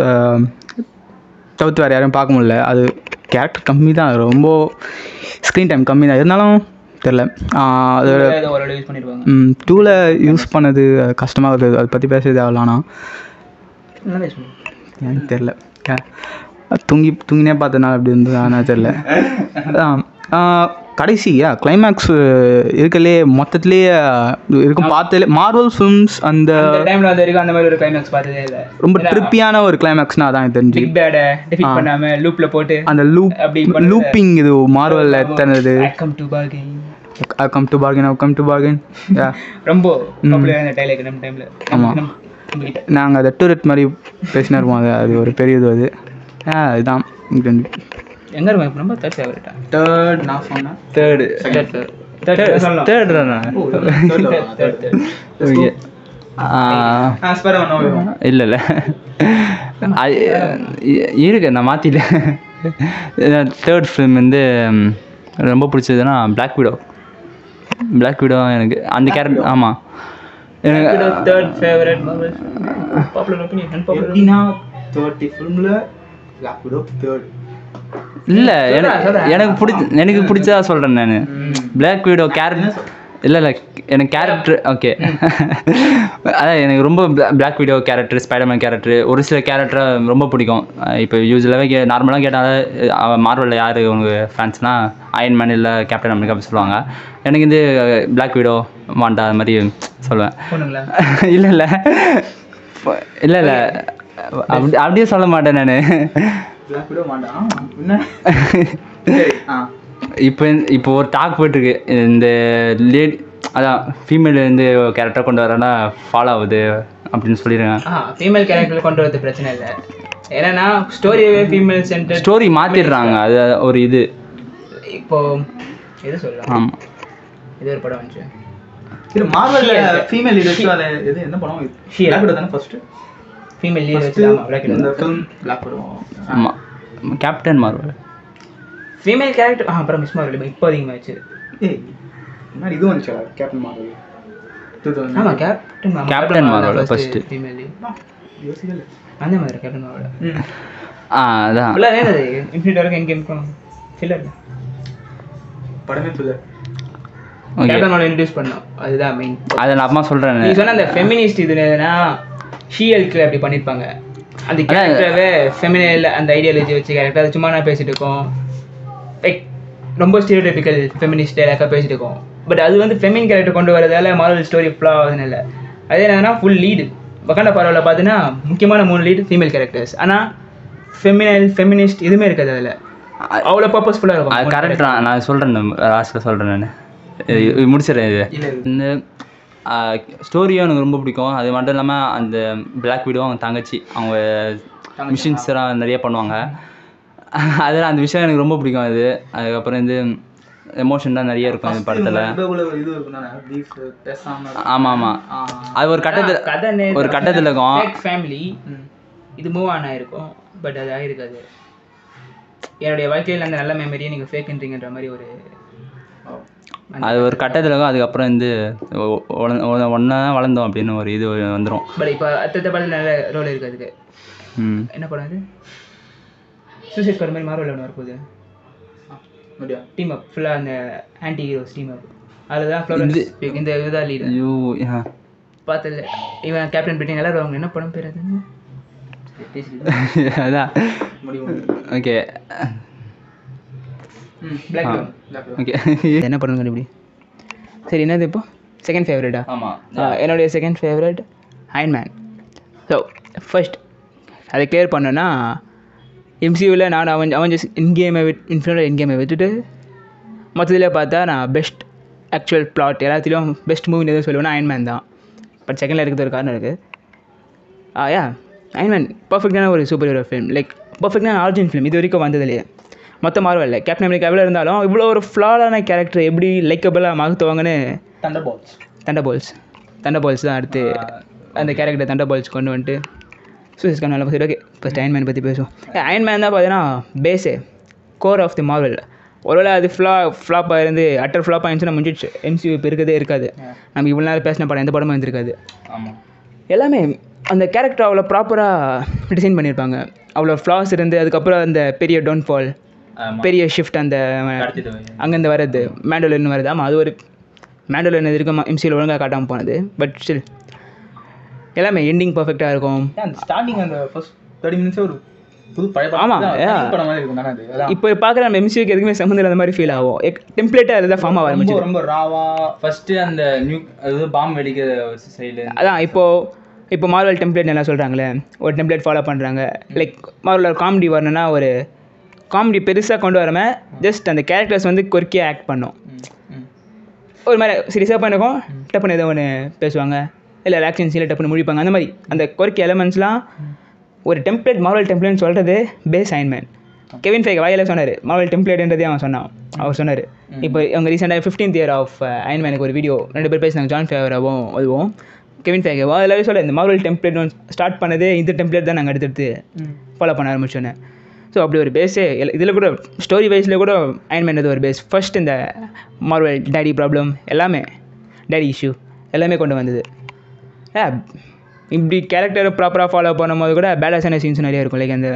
தவிர்த்து வேறு யாரும் பார்க்க முடியல. அது கேரக்டர் கம்மி தான், ரொம்ப ஸ்க்ரீன் டைம் கம்மி தான், இருந்தாலும் தெரில அது டூவில் யூஸ் பண்ணது கஷ்டமாக இருக்குது. அதை பற்றி பேசுறது ஆகலாம்னா எனக்கு தெரில, தூங்கி தூங்கினே பார்த்தனால அப்படி இருந்தது ஆனால் தெரில. கடைசியா கிளைமேக்ஸ் இருக்கலே மொத்தத்துலேயே இருக்கும் பார்த்ததுல மார்வல் ஃபிலிம்ஸ் அந்த டைமில் வந்து இருக்கும் அந்த மாதிரி ஒரு கிளைமேக்ஸ் பார்த்ததே இல்லை. ரொம்ப ட்ரிப்பியான ஒரு கிளைமேக்ஸ்னால் அதான் தெரிஞ்சு பிக் பேட் டிஃபீட் பண்ணாமல் லூப்பில் போட்டு அந்த லூப் அப்படி லூப்பிங் இது மார்வலில் எத்தனது come to bargain come to bargain ரொம்ப டைமில். ஆமாம், நாங்கள் அதை டூரெட் மாதிரி பேசினா இருப்போம். அது அது ஒரு பெரிய இது. அது அதுதான் எங்கே இருக்கும் இப்போ நம்ம தேர்ட் ஃபேவரேட்டா தேர்ட் நான் சொன்னேன் தேர்டு தேர்ட் தேர்ட் ஓகே இல்லை இல்லை அது இருக்கு நான் மாற்றிட்டேன். தேர்ட் ஃபிலிம் வந்து ரொம்ப பிடிச்சதுன்னா பிளாக் விடோ. பிளாக் விடோ எனக்கு அந்த கேரக்டர். ஆமாம், எனக்கு third favourite popular opinion thirty ஃபிலிமில் பிளாக் விடோ தேர்ட். இல்லை எனக்கு பிடிச்ச எனக்கு பிடிச்சதா சொல்கிறேன் நான். பிளாக் விடோ கேரக்டர் இல்லை இல்லை எனக்கு கேரக்டர் ஓகே அதான் எனக்கு ரொம்ப Black Widow character Spiderman character ஒரு சில கேரக்டரை ரொம்ப பிடிக்கும். இப்போ யூஸ்வலாகவே கே நார்மலாக கேட்டால் மார்வலில் யார் உனக்கு ஃபேன்ஸ்னால் அயர்ன் மேன் இல்லை கேப்டன் அமெரிக்கா சொல்லுவாங்க. எனக்கு இது பிளாக் விடோ வாண்டா அது மாதிரி சொல்லுவேன். இல்லை இல்லை இல்லை இல்லை அப்படி அப்படியே சொல்ல மாட்டேன் நான். இப்போ இப்போ ஒரு டாக் போயிட்டுருக்கு இந்த லேடி அதான் ஃபீமேல் வந்து கேரக்டராக கொண்டு வரனா ஃபாலோ ஆகுது அப்படின்னு சொல்லிடுறாங்க. ஃபீமேல் கேரக்டர் கொண்டு வரது பிரச்சனை இல்லை, ஏன்னா ஸ்டோரியே ஃபீமேல் சென்டர் ஸ்டோரி மாற்றிடுறாங்க. அது ஒரு இது இப்போ எது சொல்லலாம். ஆமாம், இது ஒரு படம் வந்துச்சு இது மார்வலில் ஃபீமேல் ஹீரோஸ். அது எது என்ன படம் ஷீலா கூட தான ஃபர்ஸ்ட் ஃபீமேல் ஹீரோஸ். ஆமாம், பிளாக் இந்த ஃபிலிம் பிளாக் படம். ஆமாம், கேப்டன் மார்வல் ஃபீமேல் கேரக்டர். ஆ அப்புறம் மிஸ் மார்வல் இப்போ அதிகமாக ஆச்சு. ஏய் முன்னாடி இதுவும் வந்துச்சா கேப்டன் மார்வல் டூ தௌசண்ட். ஆமாம், Captain Captain Marvel first female அந்த மாதிரி கேப்டன் மார்வல். ஆ அதான் இல்லை வேறு இன்ஃபினிட்டி வரைக்கும் எங்கே இருக்கும் ஃபில்லர் படமே ஃபில்லர் கேப்டன் மார்வல் இன்ட்ரடியூஸ் பண்ணோம். அதுதான் மெயின். அதை நான் அம்மா சொல்கிறேன். நீ சொன்ன அந்த ஃபெமினிஸ்ட் இது எதுனா ஷீல்க்கு அப்படி பண்ணியிருப்பாங்க. அந்த கேரக்டராகவே ஃபெமினில் அந்த ஐடியாலஜி வச்சு கேரக்டர் அது சும்மா நான் பேசிகிட்டு இருக்கோம். லைக் ரொம்ப ஸ்டீரியோடைபிக்கல் ஃபெமினிஸ்ட் எல்லாக்காக பேசிகிட்டு இருக்கோம். பட் அது வந்து ஃபெமின் கேரக்டர் கொண்டு வரதால மார்வல் ஸ்டோரி ஃப்ளா ஆகுதுன்னு இல்லை. அதே என்னன்னா ஃபுல் லீடு வகாண்டா பரவாயில்ல பார்த்தீங்கன்னா முக்கியமான மூணு லீடு ஃபீமேல் கேரக்டர்ஸ். ஆனால் ஃபெமினல் ஃபெமினிஸ்ட் எதுவுமே இருக்காது அதில். அவ்வளோ பர்பஸ்ஃபுல்லாக இருக்கும். அது கரெக்ட் தான். நான் சொல்கிறேன், ராசில் சொல்கிறேன் நான் முடிச்சிடறேன். இது இந்த ஸ்டோரியும் எனக்கு ரொம்ப பிடிக்கும். அது மட்டும் இல்லாமல் அந்த பிளாக் விடோ அவங்க தங்கச்சி அவங்க மிஷின்ஸ் எல்லாம் நிறைய பண்ணுவாங்க, அதில் அந்த விஷயம் எனக்கு ரொம்ப பிடிக்கும். அது அதுக்கப்புறம் இது எமோஷன் தான் நிறைய இருக்கும் அந்த படத்தில். ஆமாம் ஆமாம், அது ஒரு கட்டத்தில் ஒரு கட்டத்தில் இருக்கும். இது மூவ் ஆன் ஆகிருக்கும், பட் அது ஆகிருக்காது. என்னுடைய வாழ்க்கையில் அந்த நல்ல மெமரியை நீங்கள் ஃபேக்குன்றீங்கன்ற மாதிரி ஒரு அது ஒரு கட்டத்தில் இருக்கும். அதுக்கப்புறம் வந்து ஒன்றா வளர்ந்தோம் அப்படின்னு ஒரு இது வந்துடும். பட் இப்போ அடுத்த படத்தில் நல்ல ரோல் இருக்குது அதுக்கு. ம், என்ன படம் அது? சூசைட் ஸ்குவாட் மாதிரி மார்வல் ஒன்று வரப்போகுது. டீம் அப் ஃபுல்லாக அந்த ஆன்டி ஹீரோஸ் டீம் அப், அதில் தான் ஃப்ளோரன்ஸ் இந்த இதுதான் லீட். ஐயோ பார்த்துல இவன் கேப்டன் பிரிட்டன் எல்லாரும் அவங்க என்ன படம் பேர் அதுன்னு அதான் ஓகே என்ன பண்ணுங்க இப்படி. சரி, என்னது இப்போ செகண்ட் ஃபேவரேட்டா? என்னுடைய second favourite Iron Man. So first அதை கிளியர் பண்ணோன்னா எம்சியூவில் நான் அவன் அவெஞ்சர்ஸ் எண்ட்கேமை விட் இன்ஃபினிட்டி எண்ட்கேமை விட்டுட்டு மொத்தத்தில் பார்த்தா நான் பெஸ்ட் ஆக்சுவல் பிளாட் எல்லாத்துலேயும் பெஸ்ட் மூவின்னு எதுவும் சொல்லுவேன்னா அயர்ன் மேன் தான். பட் செகண்டில் இருக்கிறது ஒரு காரணம் இருக்குது. ஆ யா அயர்ன் மேன் பர்ஃபெக்டான ஒரு சூப்பர் ஹீரோ ஃபிலிம், லைக் பர்ஃபெக்டான ஆரிஜின் ஃபிலிம் இது வரைக்கும் வந்ததுலையே மொத்தம் மார்வல். இல்லை கேப்டன் அமெரிக்கா எவ்வளோ இருந்தாலும் இவ்வளோ ஒரு ஃப்ளாடான கேரக்டர் எப்படி லைக்கபிளாக மாற்றுவாங்கன்னு Thunderbolts Thunderbolts Thunderbolts தான் அடுத்து அந்த கேரக்டர் தண்டர் பால்ஸ் கொண்டு வந்துட்டு சூசைட் நல்லா பற்றி. ஓகே, ஃபஸ்ட் அயர்ன் மேன் பற்றி பேசுவோம். அயர்ன் மேன் தான் பார்த்தீங்கன்னா base core of the Marvel. ஒருவேளை அது ஃப்ளா ஃப்ளாப்பாக இருந்து அட்டர் ஃப்ளாப்பாக இருந்துச்சுன்னா முடிஞ்சிடுச்சு, எம்சியூ இப்போ இருக்கதே இருக்காது. நம்ம இவ்வளோ நேரம் பேசின படம் எந்த படமும் இருந்திருக்காது. ஆமாம், எல்லாமே அந்த கேரக்டர் அவ்வளோ ப்ராப்பராக டிசைன் பண்ணியிருப்பாங்க. அவ்வளோ ஃப்ளாஸ் இருந்து அதுக்கப்புறம் அந்த பெரிய டவுன்ஃபால் பெரிய ஷிஃப்ட் அந்த அங்கேருந்து வர்றது மேண்டோலன்னு வர்றது. ஆமாம், அது ஒரு மேண்டோலன் இது இருக்கும் எம்சியூவில் ஒழுங்காக காட்டாமல் போனது. பட் ஸ்டில் எல்லாமே எண்டிங் பர்ஃபெக்டாக இருக்கும். ஸ்டார்டிங் அந்த ஃபர்ஸ்ட் தேர்ட்டி மினிட்ஸே ஒரு புது பழைய ஆமாம் படம் மாதிரி இருக்கும். ஆனால் இப்போ பார்க்குற நம்ம எம்சியூக்கு எதுக்குமே சம்மந்தம் இல்லாத மாதிரி ஃபீல் ஆகும். டெம்ப்ளேட்டாக அதுதான் ஃபார்ம் ஆக ஆரம்பிச்சு ரொம்ப ராவா ஃபஸ்ட்டு அந்த நியூ அது பாம்பு வெடிக்கிற சைடு. அதான் இப்போது இப்போ மார்வல் டெம்ப்ளேட் நல்லா சொல்கிறாங்களே, ஒரு டெம்ப்ளேட் ஃபாலோ பண்ணுறாங்க. லைக் மார்வலில் ஒரு காமெடி வரணுன்னா ஒரு காமெடி பெருசாக கொண்டு வராமல் ஜஸ்ட் அந்த கேரக்டர்ஸ் வந்து குறுக்கியாக ஆக்ட் பண்ணோம். ஒரு மாதிரி சீரியஸாக பண்ணிருக்கோம், டப்புன்னு ஏதோ ஒன்று பேசுவாங்க, இல்லை ஆக்ஷன் சீனில் டப்புன்னு முடிப்பாங்க. அந்த மாதிரி அந்த குறுக்கி எலமெண்ட்ஸ்லாம் ஒரு டெம்ப்ளேட் மார்வல் டெம்ப்ளேட்னு சொல்கிறது base Iron Man. கெவின் ஃபைக் வாயில சொன்னார் மார்வல் டெம்ப்ளேட்ன்றதே அவன் சொன்னான் அவர் சொன்னார். இப்போ அவங்க ரீசெண்டாக ஃபிஃப்டீன்த் இயர் ஆஃப் அயர்ன் மேனுக்கு ஒரு வீடியோ ரெண்டு பேர் பேசினாங்க, ஜான் ஃபேவராகவும் அதுவும் கெவின் ஃபைகேவா. எல்லாமே சொல்ல இந்த மார்வல் டெம்ப்ளேட் ஸ்டார்ட் பண்ணதே இந்த டெம்ப்ளேட் தான் நாங்கள் எடுத்துகிட்டு ஃபாலோ பண்ண ஆரம்பிச்சோன்னு. ஸோ அப்படி ஒரு பேஸே இதில் கூட ஸ்டோரி வைஸில் கூட அயர்ன் மேன் அது ஒரு பேஸ். ஃபர்ஸ்ட் இந்த மார்வல் டேடி ப்ராப்ளம் எல்லாமே டேடி இஷ்யூ எல்லாமே கொண்டு வந்தது. ஆ, இப்படி கேரக்டரை ப்ராப்பராக ஃபாலோ பண்ணும் போது கூட பேலஸான சீன்ஸ் நிறையா இருக்கும். லைக் அந்த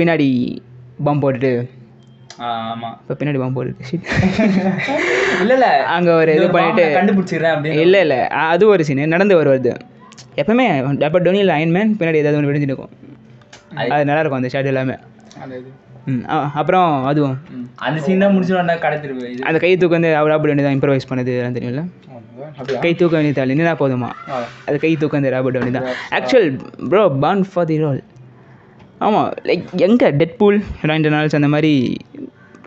பின்னாடி பம்ப் போட்டுட்டு ஆமாம் இப்போ பின்னாடி பம்ப் போட்டுட்டு இல்லை இல்லை அங்கே ஒரு இது பண்ணிட்டு கண்டுபிடிச்சிடுறேன் அப்படின்னு இல்லை இல்லை அது ஒரு சீன் நடந்து வருவது. எப்போவுமே அப்போ டோனியில் அயர்ன் மேன் பின்னாடி ஏதாவது ஒன்று விடுஞ்சிட்டு இருக்கும், அது நல்லாயிருக்கும் அந்த ஷாட் எல்லாமே. ம், அப்புறம் அதுவும் அந்த சீன் தான் முடிச்சுட்டு கடத்திருப்பேன். அந்த கை தூக்கு வந்து ராபர்ட் டவுனி தான் இம்ப்ரவைஸ் பண்ணது எல்லாம் தெரியும்ல. கை தூக்க வேண்டிய நின்னா போதுமா, அது கை தூக்க வந்து ராபர்ட் டவுனி தான் actual bro born for the role. ஆமாம், லைக் எங்கே டெட் பூல் ராய்டனால்ஸ் அந்த மாதிரி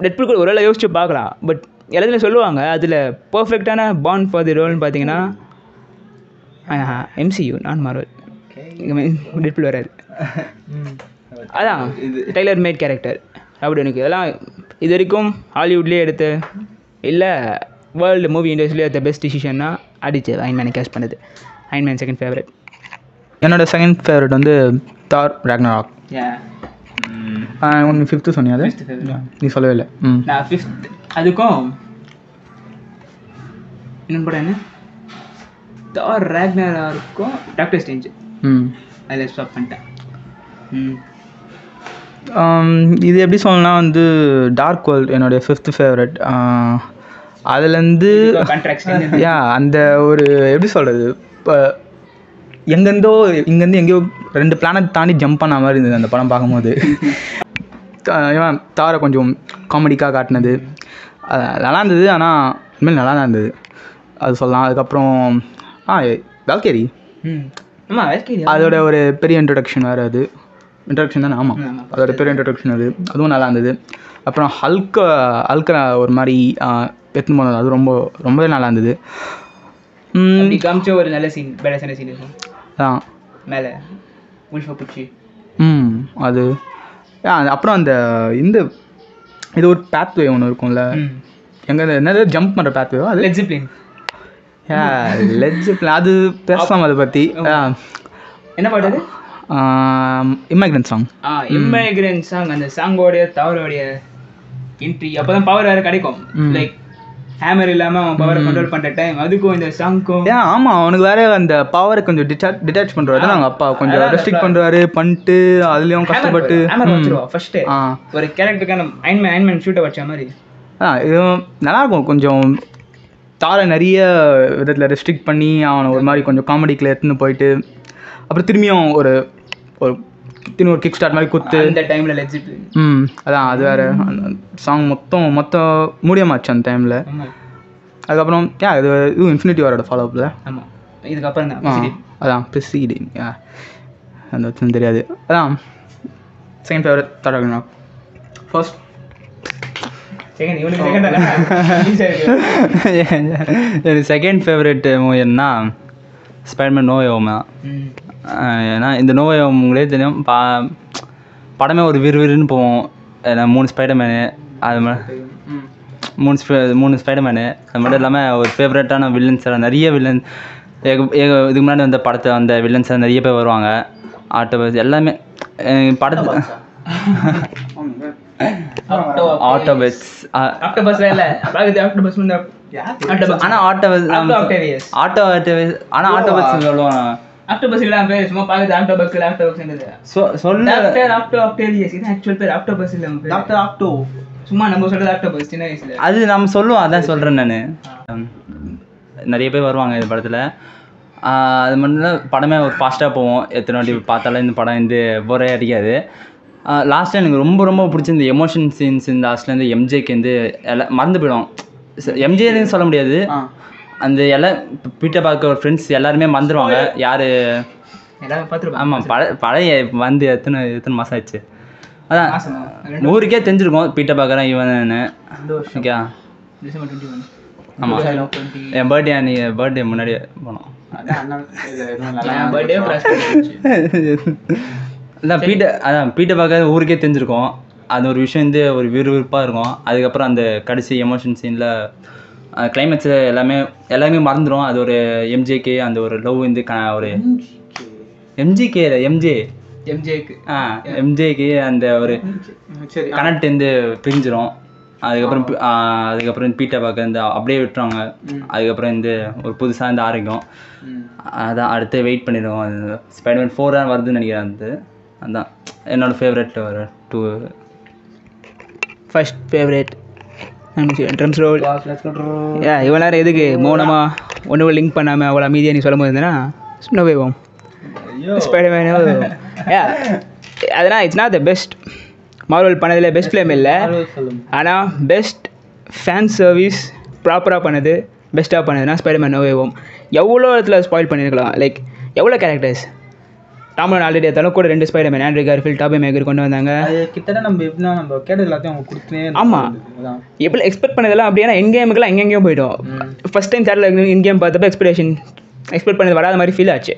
டெட் பூல் கூட ஒரு வேலை யோசிச்சு பார்க்கலாம். பட் எல்லாத்துலையும் சொல்லுவாங்க அதில் பர்ஃபெக்டான பான் ஃபார் தி ரோல்னு பார்த்தீங்கன்னா எம்சியூ நான் மார்வல் டெட் பூல் வராது. அதான் டெய்லர் மேட் கேரக்டர் அப்படி எனக்கு இதெல்லாம் இது வரைக்கும் ஹாலிவுட்லேயே எடுத்து இல்லை வேர்ல்டு மூவி இண்டஸ்ட்ரியிலே எடுத்த பெஸ்ட் டிசிஷன்னா அடிச்சு அயர்ன் மேனை கேஷ் பண்ணுது. Iron Man second favourite. என்னோடய செகண்ட் ஃபேவரட் வந்து தார் ராக்னராக். ஒன்று ஃபிஃப்த்து சொன்னியா? அது நீ சொல்லவே இல்லை. ம், நான் ஃபிஃப்த் அதுக்கும் இன்னும் கூட என்ன தார் ராக்னராக்கும் டாக்டர் ஸ்ட்ரேஞ்ச். ம், அதில் ஸ்டாப் பண்ணிட்டேன். இது எப்படி சொல்லணும்னா வந்து டார்க் வேர்ல்ட் என்னுடைய ஃபிஃப்த்து ஃபேவரட். அதுலேருந்து யா அந்த ஒரு எப்படி சொல்கிறது இப்போ எங்கேருந்தோ இங்கேருந்து எங்கேயோ ரெண்டு பிளானட் தாண்டி ஜம்ப் பண்ண மாதிரி இருந்தது அந்த படம் பார்க்கும்போது. ஏன் தாரை கொஞ்சம் காமெடிக்காக காட்டினது நல்லா இருந்தது, ஆனால் இனிமேல் நல்லா தான் இருந்தது அது சொல்லலாம். அதுக்கப்புறம் ஆ வேல்கேரி அதோட ஒரு பெரிய இன்ட்ரடக்ஷன் வேறு அது இன்ட்ரடக்ஷன் தானே. ஆமாம், அதோட பெரிய இன்ட்ரடக்ஷன் அது அதுவும் நல்லா இருந்தது. அப்புறம் ஹல்க ஹல்க ஒரு மாதிரி எத்தனை போனது அது ரொம்ப ரொம்பவே நல்லா இருந்தது. அப்படி காமிச்ச ஒரு நல்ல சீன், பெடசன சீன் தான் மேலே உல்ஃபை பிடிச்சி. ம் அது அப்புறம் அந்த இந்த இது ஒரு பேத்வே ஒன்று இருக்கும்ல, எங்கே என்னது ஜம்ப் பண்ணுற பேத்வேவோ, அது லெட்ஜ் பிளேன். ஏ லெட்ஜ் பிளேன் அது பேசாமல் அதை பற்றி என்ன பாட்டு? Immigrant song. ஆ இமிகிரண்ட் சாங். அந்த சாங்கோடைய தவறோடைய என்ட்ரி அப்போ தான் பவர் வேறு கிடைக்கும். லைக் ஹேமர் இல்லாமல் அவன் பவரை கண்ட்ரோல் பண்ணுற டைம் அதுக்கும் இந்த சாங்க்கும். ஏன் ஆமாம், அவனுக்கு வேறு அந்த பவரை கொஞ்சம் டிட்டாச் டிட்டாச் பண்ணுறாரு நாங்கள் அப்பா கொஞ்சம் ரெஸ்ட்ரிக்ட் பண்ணுறாரு பண்ணிட்டு அதுலேயும் கஷ்டப்பட்டு வச்சுருவோம் ஃபர்ஸ்ட்டு ஒரு கேரக்டருக்கான அயன்மேன் அயன்மேன் ஷூட்டை வச்ச மாதிரி. ஆ இதுவும் நல்லாயிருக்கும். கொஞ்சம் தாரை நிறைய விதத்தில் ரெஸ்ட்ரிக்ட் பண்ணி அவனை ஒரு மாதிரி கொஞ்சம் காமெடிக்கில் எடுத்துன்னு போயிட்டு அப்புறம் திரும்பியும் ஒரு ஒரு திரும்பி ஒரு கிக் ஸ்டார்ட் மாதிரி குத்து அந்த டைமில் லெஜிட். ம் அதான் அது வேறு சாங் மொத்தம் மொத்தம் மூடியமாச்சு அந்த டைமில். அதுக்கப்புறம் ஏ இது இதுவும் இன்ஃபினிட்டி வாரோட ஃபாலோஅப்பில். ஆமாம் இதுக்கப்புறம் தான். ஆ அதான் பிசிடி அந்த வச்சு தெரியாது. அதான் second favourite Thor Ragnarok. First second இவனுக்கு செகண்ட் செகண்ட் ஃபேவரட் மூவின்னா ஸ்பைடர்மேன் நோயோம் தான். ஏன்னா இந்த நோயோம் உங்களே தெரியும், பா படமே ஒரு விறுவிறுன்னு போவோம். ஏன்னா மூணு ஸ்பைடர்மேனு அது மாதிரி மூணு ஸ்பை மூணு ஸ்பைடர்மேனு அது மட்டும் இல்லாமல் ஒரு ஃபேவரட்டான வில்லன்ஸ் எல்லாம் நிறைய வில்லன் ஏக ஏக இதுக்கு முன்னாடி வந்த படத்தை அந்த வில்லன்ஸ் எல்லாம் நிறைய பேர் வருவாங்க. ஆட்டோ எல்லாமே படத்து ஆட்டோ பஸ் ஆட்டோ பஸ்ல இல்லை ஆட்டோ பஸ் முன்ன நிறைய பேர் வருவாங்க இந்த படத்துல. அது மட்டும் இல்ல படமே ஒரு ஃபாஸ்டா போவோம், எத்தனை வாட்டி பார்த்தாலும் இந்த படம் வந்து போரே அடிக்காது. லாஸ்ட்ல எனக்கு ரொம்ப ரொம்ப பிடிச்சிருந்த எமோஷன் சீன்ஸ் இந்த லாஸ்ட்ல இருந்து எம்ஜேக்கு வந்து மறந்து போயிடும். எம்ஜிஆர்னு சொல்ல முடியாது, அந்த எல்லாம் பீட்டர் பார்க்க ஃப்ரெண்ட்ஸ் எல்லாருமே வந்துடுவாங்க. யார் எல்லாரும் பார்த்துருப்போம். ஆமாம் பழைய பழைய வந்து எத்தனை எத்தனை மாதம் ஆச்சு. அதான் ஊருக்கே தெரிஞ்சிருக்கோம் பீட்டர் பார்க்கலாம் இவன்னு. ஓகே ஆமாம் என் பர்த்டே அன்னைக்கு பர்த்டே முன்னாடியே போனோம். அதான் பீட்டர் அதான் பீட்டர் பார்க்க ஊருக்கே தெரிஞ்சிருக்கோம். அது ஒரு விஷயம் வந்து ஒரு விறுவிறுப்பாக இருக்கும். அதுக்கப்புறம் அந்த கடைசி எமோஷன் சீனில் கிளைமேக்ஸில் எல்லாமே எல்லாமே மறந்துடும். அது ஒரு எம்ஜேக்கு அந்த ஒரு லவ் வந்து க ஒரு எம்ஜிகே எம்ஜே எம்ஜேக்கு ஆ எம்ஜேக்கு அந்த ஒரு கனெக்ட் வந்து பிரிஞ்சிடும். அதுக்கப்புறம் அதுக்கப்புறம் பீட்டை பார்க்க இந்த அப்படியே விட்டுருவாங்க. அதுக்கப்புறம் இந்த ஒரு புதுசாக இந்த ஆரம்பிக்கும். அதான் அடுத்து வெயிட் பண்ணிடுவோம். அது ஸ்பைடர்மேன் ஃபோர் தான் வருதுன்னு நினைக்கிறேன். அது அதுதான் என்னோடய ஃபேவரட் ஒரு two first favourite drums role. ஏ இவ்வளோ நேரம் எதுக்கு மௌனமாக ஒன்று லிங்க் பண்ணாமல் அவ்வளோ மீதியா நீ சொல்லும் போது இருந்தேன்னா ஸ்னோ வேவும் ஸ்பைடர்மேன் ஏ அதெல்லாம் it's not the best Marvel பண்ணதில் பெஸ்ட் ஃபிலிம் இல்லை. ஆனால் பெஸ்ட் ஃபேன் சர்வீஸ் ப்ராப்பராக பண்ணது பெஸ்ட்டாக பண்ணதுன்னா ஸ்பைடர்மேன் நோ வே ஹோம். எவ்வளோ இடத்துல ஸ்பாயில் பண்ணியிருக்கலாம். லைக் எவ்வளோ கேரக்டர்ஸ் டாம் ஹாலண்ட் ஆல்ரெடி எடுத்தாலும் கூட ரெண்டு Spiderman ஆண்ட்ரூ கார்ஃபீல்ட் Tobey Maguire கொண்டு வந்தாங்க. கிட்டத்தட்ட நம்ம எப்படின்னா நம்ம கேட்டது எல்லாத்தையும் அவங்க கொடுத்தே. ஆமாம் எப்படி எக்ஸ்பெக்ட் பண்ணதெல்லாம் அப்படின்னா என் கேமுக்குலாம் எங்கெங்கேயும் போய்டும். ஃபஸ்ட் டைம் தேர்டில் இன் கேம் பார்த்தப்ப எக்ஸ்பெக்டேஷன் எக்ஸ்பெக்ட் பண்ணது வராத மாதிரி ஃபீல் ஆச்சு.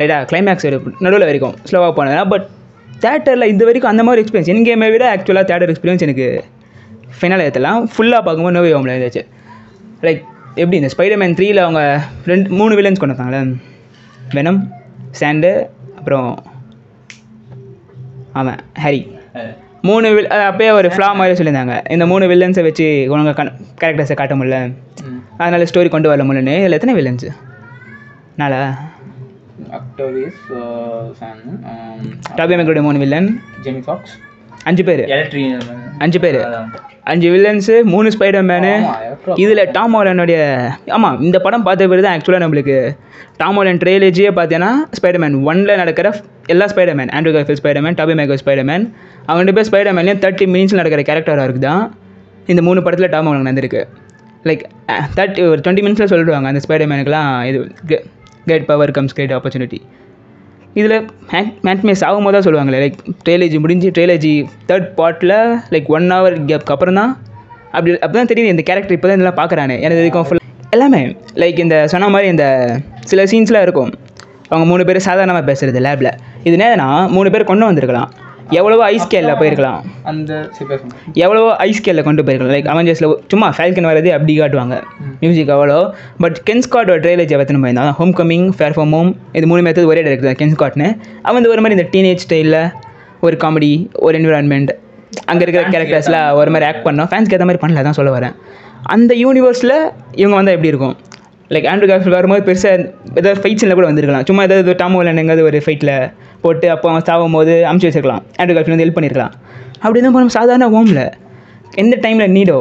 ரைட்டா கிளைமேக்ஸ் நடுவில் வரைக்கும் ஸ்லோவாக போனதுனா பட் தேட்டரில் இது வரைக்கும் அந்த மாதிரி எக்ஸ்பீரியன்ஸ் என் கேமை விட ஆக்சுவலாக தேட்டர் எக்ஸ்பீரியன்ஸ் எனக்கு ஃபைனல் ஆகலாம் ஃபுல்லாக பார்க்கும்போது நோவே ஹோமில் இருந்துச்சு. லைக் எப்படி இந்த ஸ்பைடர்மேன் த்ரீயில் அவங்க ரெண்டு மூணு வில்லன்ஸ் கொண்டு வந்தாங்களே வெனம் சாண்டு அப்புறம் ஆமாம் ஹரி மூணு வில் அப்போயே ஒரு ஃப்ளா மாதிரி சொல்லியிருந்தாங்க. இந்த மூணு வில்லன்ஸை வச்சு உனக்கு கண் கேரக்டர்ஸை காட்ட முடியல அதனால ஸ்டோரி கொண்டு வரல முடியலன்னு. இதில் எத்தனை வில்லன்ஸு நாலா டாபி மேக்கருடைய மூணு வில்லன் ஜேமி ஃபாக்ஸ் அஞ்சு பேர் அஞ்சு பேர் அஞ்சு வில்லன்ஸு மூணு ஸ்பைடர்மேனு. இதில் டாம் ஹாலண்டோடைய ஆமாம் இந்த படம் பார்த்த பேர் தான் ஆக்சுவலாக நம்மளுக்கு டாம் ஹாலண்ட் ட்ரைலஜியே பார்த்தீங்கன்னா ஸ்பைடர்மேன் ஒன்னில் நடக்கிற எல்லா Spiderman ஆண்ட்ரூ கார்ஃபீல்ட் Spiderman Tobey Maguire Spiderman அவங்க ரெண்டு பேர் ஸ்பைடர்மேன்லேயும் தேர்ட்டி மினிட்ஸில் நடக்கிற கேரக்டராக இருக்குது தான் இந்த மூணு படத்தில் டாம் ஹாலண்ட் நடந்திருக்கு. லைக் தேர்ட்டி ஒரு டுவெண்ட்டி மினிட்ஸில் சொல்லிடுவாங்க அந்த ஸ்பைடர்மேனுக்குலாம் இது great power comes great opportunity. இதில் ஹேங் மேட்மேஸ் ஆகும்போது தான் சொல்லுவாங்களே லைக் ட்ரைலஜி முடிஞ்சு ட்ரைலஜி தேர்ட் பார்ட்டில் லைக் ஒன் ஹவர் கேப்க்கு அப்புறம் தான் அப்படி அப்போ தான் தெரியுது இந்த கேரக்டர் இப்போ தான் இதெல்லாம் பார்க்குறானே. எனக்கு இதுக்கும் ஃபுல்லாக எல்லாமே லைக் இந்த சொன்ன மாதிரி இந்த சில சீன்ஸ்லாம் இருக்கும் அவங்க மூணு பேர் சாதாரணமாக பேசுகிறது லேபில். இது என்னதுன்னா மூணு பேர் கொண்டு வந்திருக்கலாம், எவ்வளவோ ஐஸ்கேலில் போயிருக்கலாம், அந்த எவ்வளவோ ஐஸ்கேலில் கொண்டு போயிருக்கலாம். லைக் அவெஞ்சர்ஸில் சும்மா ஃபால்கன் வரது அப்படி காட்டுவாங்க மியூசிக் அவ்வளோ. பட் கென்ஸ்காட்டோட ட்ரெய்லர் எத்தனை போயிருந்தாங்க Homecoming, fair for home, இது மூணு மேத்தது ஒரே டேரக்டர் தான் கென்ஸ்காட்னு. அவன் ஒரு மாதிரி இந்த டீனேஜ் ஸ்டைலில் ஒரு காமெடி, ஒரு என்விரான்மெண்ட், அங்கே இருக்கிற கேரக்டர்ஸில் ஒரு மாதிரி ஆக்ட் பண்ணோம். ஃபேன்ஸ்க்கு ஏற்ற மாதிரி பண்ணல தான் சொல்ல வரேன். அந்த யூனிவர்ஸில் இவங்க வந்தால் எப்படி இருக்கும்? லைக் ஆண்ட்ரூ கார்ஃபீல்ட் வரும்போது பெருசாக ஏதாவது ஃபைட்ஸில் கூட வந்திருக்கலாம், சும்மா ஏதாவது டாம் ஹாலண்ட் எங்காவது ஒரு ஃபைட்டில் போட்டு அப்போ அவன் சாகும் போது அமுச்சு வச்சுருக்கலாம், ஆண்ட்ரூ கார்ஃபீல்ட் வந்து ஹெல்ப் பண்ணியிருக்கலாம். அப்படி தான் போனோம் சாதாரண ஹோமில் எந்த டைமில் நீடோ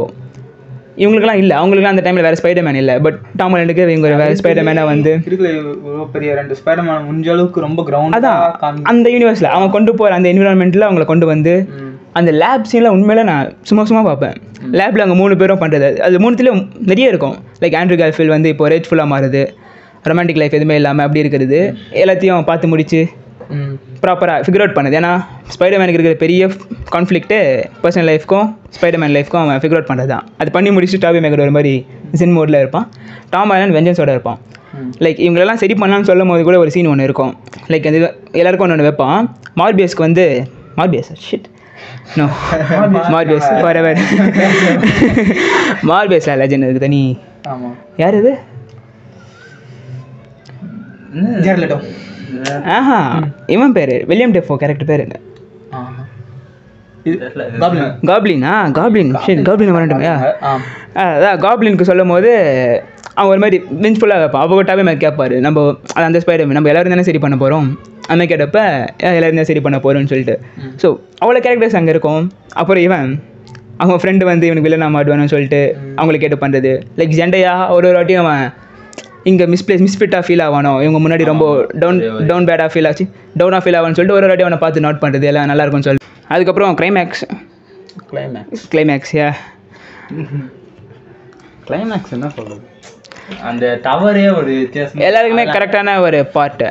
இவங்களுக்குலாம் இல்லை. அவங்களுக்குலாம் அந்த டைமில் வேறு ஸ்பைடர்மேன் இல்லை. பட் டாம் ஹாலண்டுக்கு இவங்க வேறு ஸ்பைடர்மேனாக வந்து பெரிய ரெண்டு ஸ்பைடர்மேன் முடிஞ்ச அளவுக்கு ரொம்ப கிரவுண்ட் அதான் அந்த யூனிவர்ஸில் அவன் கொண்டு போகிற அந்த என்விரான்மெண்ட்டில் அவங்கள கொண்டு வந்து அந்த லேப் சீன்லாம் உண்மையில நான் சும்மா சும்மா பார்ப்பேன். லேபில் அங்கே மூணு பேரும் பண்ணுறது அது மூணுத்துலேயும் நிறைய இருக்கும். லைக் ஆண்ட்ரூ கார்ஃபீல்ட் வந்து இப்போ ரேஜ் ஃபுல்லாக மாறுது, ரொமான்டிக் லைஃப் எதுவுமே இல்லாமல் அப்படி இருக்கிறது எல்லாத்தையும் பார்த்து முடித்து ப்ராப்பராக ஃபிகர் அவுட் பண்ணுது. ஏன்னா ஸ்பைடர்மேனுக்கு இருக்கிற பெரிய கான்ஃப்ளிக்ட்டு பர்சனல் லைஃப்க்கும் ஸ்பைடர்மேன் லைஃப்க்கும் அவன் ஃபிகர் அவுட் பண்ணுறது தான். அது பண்ணி முடிச்சுட்டு டாபி மேக்கர் ஒரு மாதிரி ஜின் மோடில் இருப்பான், டாம் ஹாலண்ட் வெஞ்சன்ஸோடு இருப்பான். லைக் இவங்களெல்லாம் சரி பண்ணலான்னு சொல்லும் போது கூட ஒரு சீன் ஒன்று இருக்கும். லைக் அது எல்லாருக்கும் ஒன்று ஒன்று வைப்பான். மார்பியஸ்க்கு வந்து Morbius shit no Morbius for ever Morbius legend இருக்குது தனி. ஆமாம் யார் இது ஆஹா இவன் பேர் வில்லியம் டெஃபோ கேரக்டர் பேர் என்ன காப்ளினா காப்ளின் ஷிட் காப்ளின் வரட்டுமையா அதான் காப்ளினுக்கு சொல்லும் போது அவன் ஒரு மாதிரி வெஞ்ச்ஃபுல்லாக கேட்பான். அவள் கூட்டாவே மாதிரி கேட்பார் நம்ம அந்த ஸ்பைடர்மேன் நம்ம எல்லோரும் தானே சரி பண்ண போகிறோம் அந்த கேட்டப்ப எல்லோரும் தான் சரி பண்ண போகிறோன்னு சொல்லிட்டு. ஸோ அவ்வளோ கேரக்டர்ஸ் அங்கே இருக்கும். அப்புறம் இவன் அவங்க ஃப்ரெண்டு வந்து இவனுக்கு வில்லனா மாடுவானு சொல்லிட்டு அவங்கள கேட்டு பண்ணுறது. லைக் ஜெண்டையாக ஒரு ஒரு வாட்டியும் அவன் இங்கே மிஸ்பிளேஸ் மிஸ்பிட்டாக ஃபீல் ஆகணும், இவங்க முன்னாடி ரொம்ப டவுன் டவுன் பேடாக ஃபீல் ஆச்சு டவுனாக ஃபீல் ஆகணும்னு சொல்லிட்டு ஒரு ஒரு வாட்டியும் அவனை பார்த்து நோட் பண்ணுறது எல்லாம் நல்லாயிருக்கும்னு சொல்லிட்டு. அதுக்கப்புறம் climax climax climax yeah climax என்ன சொல்கிறது அந்த டவரே ஒரு எல்லாருக்குமே கரெக்டான ஒரு பாட்டு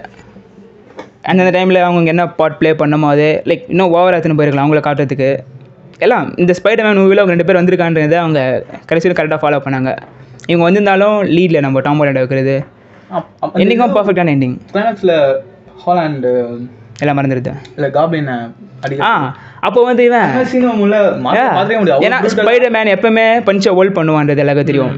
அந்தந்த டைமில் அவங்க என்ன பாட் ப்ளே பண்ணுமோ அதே லைக் இன்னும் ஓவராக எத்தனை போயிருக்கலாம் அவங்கள காட்டுறதுக்கு எல்லாம். இந்த ஸ்பைடர்மேன் மூவியில் அவங்க ரெண்டு பேர் வந்திருக்கான்றதை அவங்க கடைசியில் கரெக்டாக ஃபாலோ பண்ணாங்க. இவங்க வந்திருந்தாலும் லீடில் நம்ம டாம் ஹாலண்ட் வைக்கிறது எண்டிங்கும் பர்ஃபெக்டான எண்டிங். கிளைமேக்ஸில் ஹாலண்ட் எல்லாம் மறந்துடுதேன் இல்லை காப்ளின் ஆ அப்போ வந்து இவன் ஏன்னா ஸ்பைடர்மேன் எப்பவுமே பஞ்சை ஹோல்ட் பண்ணுவான்றது எல்லாருக்கும் தெரியும்.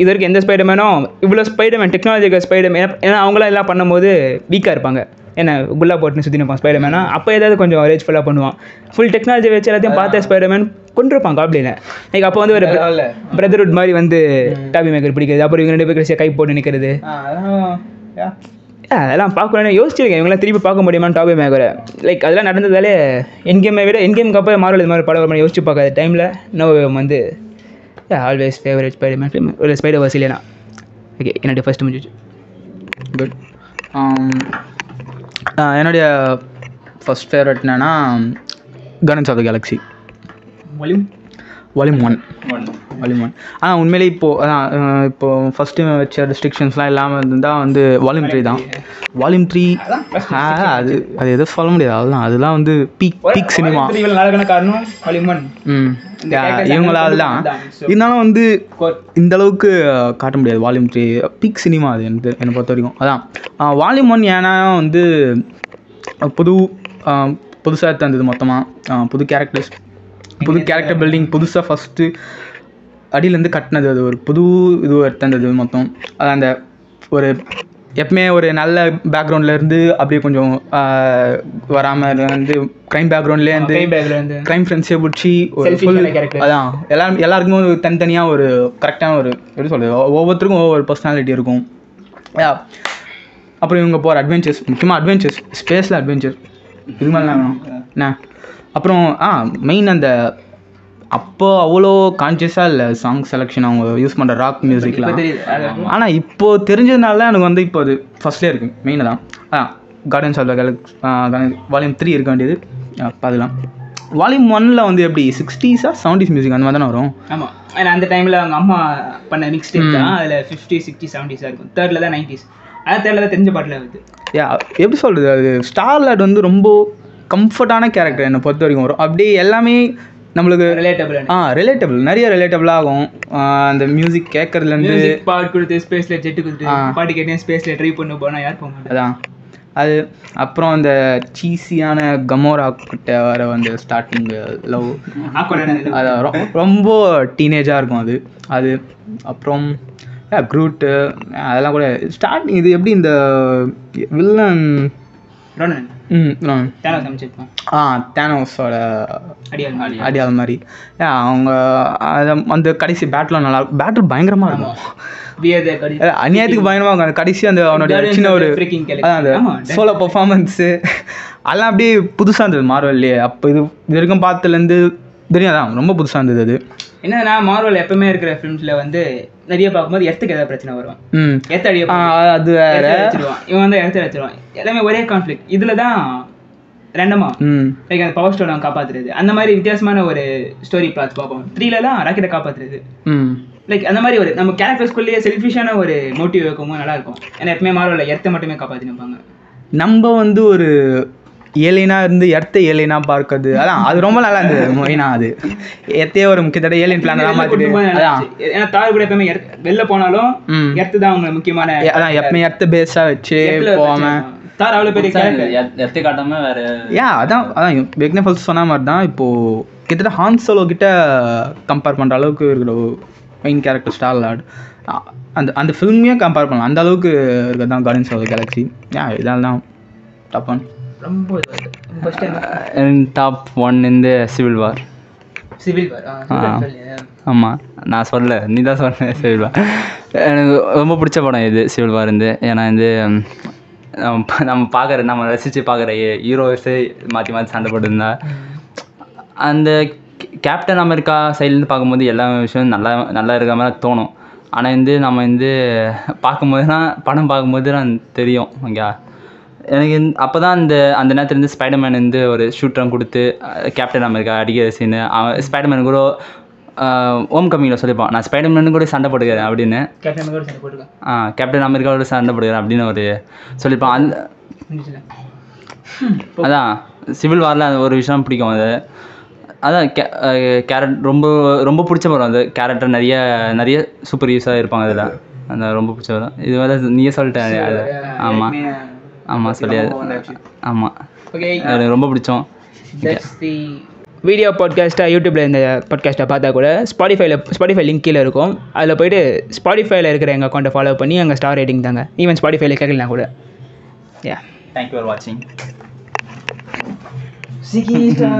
இது வரைக்கும் எந்த ஸ்பைடர்மேனும் இவ்வளோ ஸ்பைடர்மேன் டெக்னாலஜிக்கல் ஸ்பைடர்மேன் ஏன்னா அவங்களாம் எல்லாம் பண்ணும்போது வீக்காக இருப்பாங்க. ஏன்னா குல்லா போட்டுன்னு சுற்றி நிற்பான் ஸ்பைடர்மேனா. அப்போ ஏதாவது கொஞ்சம் ரேஜ் ஃபுல்லாக பண்ணுவான். ஃபுல் டெக்னாலஜி வச்சு எல்லாத்தையும் பார்த்த ஸ்பைடர்மேன் கொண்டிருப்பான் காப்ளினை. லைக் அப்போ வந்து ஒரு பிரதர்ஹுட் மாதிரி வந்து டாபி மேக்கர் பிடிக்கிறது, அப்புறம் இவங்க ரெண்டு பேர் கடைசியாக கை போட்டு நிற்கிறது அதெல்லாம் பார்க்கணும்னு யோசிச்சிருக்கேன். இவங்களாம் திருப்பி பார்க்க முடியுமான்னு டாபி மேக்கரை. லைக் அதெல்லாம் நடந்ததாலே என்கேமை விட என்கேமுக்கு அப்போ மார்வல் இது மாதிரி படம் மாதிரி யோசிச்சு பார்க்காத டைமில் நோ வந்து ஆல்வேஸ் ஃபேவரட் ஸ்பைடர்மேன் ஃபிலிம் ஒரு ஸ்பைடர் வர்ஸ் இல்லைனா ஓகே. என்னுடைய ஃபஸ்ட்டு முடிஞ்சிச்சு பட் என்னுடைய ஃபஸ்ட் ஃபேவரட் என்னென்னா Guardians of the Galaxy volume volume one volume one ஆ உண்மையிலே இப்போது அதான் இப்போது ஃபஸ்ட்டு வச்ச ரெஸ்ட்ரிக்ஷன்ஸ்லாம் இல்லாமல் இருந்தால் வந்து வால்யூம் த்ரீ தான் வால்யூம் த்ரீ அது அது எதுவும் சொல்ல முடியாது. அதுதான் அதெல்லாம் வந்து பீக் பீக் சினிமா ம் இவங்களா அதுதான் இருந்தாலும் வந்து இந்த அளவுக்கு காட்ட முடியாது. வால்யூம் த்ரீ பீக் சினிமா அது எனக்கு என்னை பொறுத்த வரைக்கும் அதான். வால்யூம் ஒன் ஏன்னா வந்து புது புதுசாக தந்தது மொத்தமாக புது கேரக்டர்ஸ் புது கேரக்டர் பில்டிங் புதுசாக ஃபஸ்ட்டு அடியிலேருந்து கட்டினது அது ஒரு புது இது எடுத்தது மொத்தம். அது அந்த ஒரு எப்பவுமே ஒரு நல்ல பேக்ரவுண்ட்லேருந்து அப்படியே கொஞ்சம் வராமல் வந்து க்ரைம் பேக்ரவுண்ட்லேருந்து க்ரைம் ஃப்ரெண்ட்ஸே பிடிச்சி ஒரு அதான் எல்லாரும் எல்லாருக்குமே ஒரு தனித்தனியாக ஒரு கரெக்டான ஒரு எப்படி சொல்கிறது ஒவ்வொருத்தருக்கும் ஒவ்வொரு பர்சனாலிட்டி இருக்கும். அப்புறம் இவங்க போகிற அட்வென்ச்சர்ஸ் முக்கியமாக அட்வென்ச்சர்ஸ் ஸ்பேஸில் அட்வென்ச்சர் இது மாதிரிலாம் வேணும் என்ன. அப்புறம் ஆ மெயின் அந்த அப்போ அவ்வளோ கான்ஷியஸாக இல்லை சாங் செலெக்ஷன் அவங்க யூஸ் பண்ணுற ராக் மியூசிக்லாம். ஆனால் இப்போது தெரிஞ்சதுனால எனக்கு வந்து இப்போ அது ஃபஸ்ட்லேயே இருக்குது மெயினாக தான் ஆ Guardians of the Galaxy volume three இருக்க வேண்டியது பார்த்துக்கலாம். வால்யூம் ஒன்னில் வந்து எப்படி சிக்ஸ்டீஸா செவன்டீஸ் மியூசிக் அந்த மாதிரி தானே வரும். ஆமாம் ஏன்னா அந்த டைமில் அவங்க அம்மா பண்ண மிக்ஸ் டேப் தான் அதில் ஃபிஃப்டி சிக்ஸ்டி செவன்டீஸாக இருக்கும். தேர்டில் தான் நைன்டீஸ் அதான் தேர்டில் தான் தெரிஞ்ச பாட்டில் வருது. யா எப்படி சொல்கிறது அது ஸ்டார்லாட் வந்து ரொம்ப கம்ஃபர்டான கேரக்டர் என்னை பொறுத்த வரைக்கும் வரும். அப்படியே எல்லாமே நம்மளுக்கு ரிலேட்டபிள் ஆ ரிலேட்டபிள் நிறைய ரிலேட்டபிள் ஆகும். அந்த மியூசிக் கேட்கறதுலேருந்து பாட்டு கொடுத்து ஸ்பேஸ்ல ஜெட்டு கொடுத்து பாட்டு கேட்டேன் ஸ்பேஸ்ல ட்ரை பண்ண போனால் யார் போக மாட்டேன். அதான் அது. அப்புறம் அந்த சீஸியான கமோரா கிட்ட வர வந்து ஸ்டார்டிங் லவ் அதான் ரொம்ப டீனேஜாக இருக்கும் அது அது அப்புறம் க்ரூட்டு அதெல்லாம் கூட ஸ்டார்டிங். இது எப்படி இந்த வில்லன் ஆ தேனோஸோட அடியாள் மாதிரி அவங்க அந்த கடைசி பேட்டில் நல்லா இருக்கும். பேட்டில் பயங்கரமாக இருக்கும், அநியாயத்துக்கு பயங்கரமாக இருக்கும். அந்த கடைசி அந்த அவனுடைய சின்ன ஒரு அந்த சோலோ பர்ஃபார்மன்ஸு அதெல்லாம் அப்படியே புதுசாக இருந்தது மார்வல்லே. அப்போ இது இது வரைக்கும் பார்த்துலேருந்து தெரியும், அதான் ரொம்ப புதுசாக இருந்தது அது. என்னன்னா மார்வல் எப்பவுமே இருக்கிற ஃபிலிம்ஸில் வந்து நிறைய பார்க்கும்போது எர்த்துக்கு ஏதாவது பிரச்சனை வரும், எர்த் அடி அது வேற இவன் வந்து எர்த்து அடிச்சிருவான், எல்லாமே ஒரே கான்ஃப்ளிக். இதில் தான் ரெண்டமா லைக் அந்த பவர் ஸ்டோன் காப்பாற்றுறது அந்த மாதிரி வித்தியாசமான ஒரு ஸ்டோரி பார்த்து பார்ப்போம். த்ரீலலாம் ராக்கெட்டை காப்பாற்றுறது லைக் அந்த மாதிரி ஒரு நம்ம கேரக்டர்ஸ்குள்ளேயே செல்ஃபிஷான ஒரு மோட்டிவ் வைக்கும்போது நல்லாயிருக்கும். ஏன்னா எப்பவுமே மார்வலில் எர்த்தை மட்டுமே காப்பாற்றி நிற்பாங்க. நம்ம வந்து ஒரு ஏலைனா இருந்து எர்த்தை ஏலைனா பார்க்கறது அதான் அது ரொம்ப நல்லா இருந்தது மொயினா. அது எத்தையே ஒரு முக்கியத்தோட ஏலியன் பிளான் அதான். ஏன்னா தார் கூட எப்பவுமே வெளில போனாலும் எர்த்து தான் அவங்க முக்கியமான அதான் எப்பவுமே எர்த்தை பேஸாக வச்சு போவாங்க. தார் அவ்வளோ பெரிய எர்த்தை காட்டாம வேற ஏன் அதான் அதான் வெக்னா ஃபால்ஸ் சொன்ன மாதிரி தான். இப்போது கிட்டத்தட்ட ஹான் சோலோ கிட்ட கம்பேர் பண்ணுற அளவுக்கு இருக்கிற மெயின் கேரக்டர் ஸ்டார் லார்ட் அந்த அந்த ஃபிலிமையே கம்பேர் பண்ணலாம் அந்த அளவுக்கு இருக்கிறது தான் கார்டியன்ஸ் ஆஃப் தி கேலக்ஸி. ஏன் இதால் தான் டாப் ஒன் ரொம்ப டாப் ஒன் இந்த சிவில் வார் சிவில் வார் ஆமாம் நான் சொல்ல நீ தான் சொன்னேன் சிவில் வார். எனக்கு ரொம்ப பிடிச்ச படம் இது சிவில் வார் இருந்து. ஏன்னா இது நம்ம பார்க்குற நம்ம ரசித்து பார்க்குற ஹீரோஸே மாற்றி மாற்றி சண்டை போட்டுருந்தா அந்த கேப்டன் அமெரிக்கா சைட்லேருந்து பார்க்கும்போது எல்லா விஷயம் நல்லா நல்லா இருக்கிற மாதிரி தோணும். ஆனால் வந்து நம்ம வந்து பார்க்கும்போது தான் படம் பார்க்கும்போது தான் தெரியும். ஓகே எனக்கு அப்போ தான் அந்த அந்த நேரத்துலேருந்து ஸ்பைடர்மேன் வந்து ஒரு ஷூட்ரம் கொடுத்து கேப்டன் அமெரிக்கா அடிக்கிற சீனு அவன் ஸ்பைடர்மேன் கூட ஓம் கம்மிங்கில் சொல்லிப்பான் நான் ஸ்பைடர்மேனு கூட சண்டை போட்டுக்கிறேன் அப்படின்னு ஆ கேப்டன் அமெரிக்காவோட சண்டை போட்டுக்கிறேன் அப்படின்னு ஒரு சொல்லிப்பான். அந்த அதான் சிவில் வாரில் அந்த ஒரு விஷயம் பிடிக்கும். அது அதான் கே கேரட் ரொம்ப ரொம்ப பிடிச்ச படம் அது. கேரக்டர் நிறைய நிறைய சூப்பர் யூஸாக இருப்பாங்க அதில் அந்த ரொம்ப பிடிச்ச படம். இது வேறு நீயே சொல்லிட்டேன் அது. ஆமாம் ஆமாம் சொல்லியாது ஆமாம் எனக்கு ரொம்ப பிடிச்சோம். வீடியோ பாட்காஸ்ட்டாக யூடியூப்பில் இந்த பாட்காஸ்ட்டை பார்த்தா கூட ஸ்பாட்டிஃபைல ஸ்பாட்டிஃபை லிங்க் கீழே இருக்கும். அதில் போய்ட்டு ஸ்பாட்டிஃபைல இருக்கிற எங்கள் அக்கௌண்ட்டை ஃபாலோ பண்ணி எங்கள் ஸ்டார் ரேட்டிங் தாங்க. ஈவன் ஸ்பாட்டிஃபைல கேட்கலாம் கூட. யா தேங்க்யூ ஃபார் வாட்சிங். சிகிஸ்டா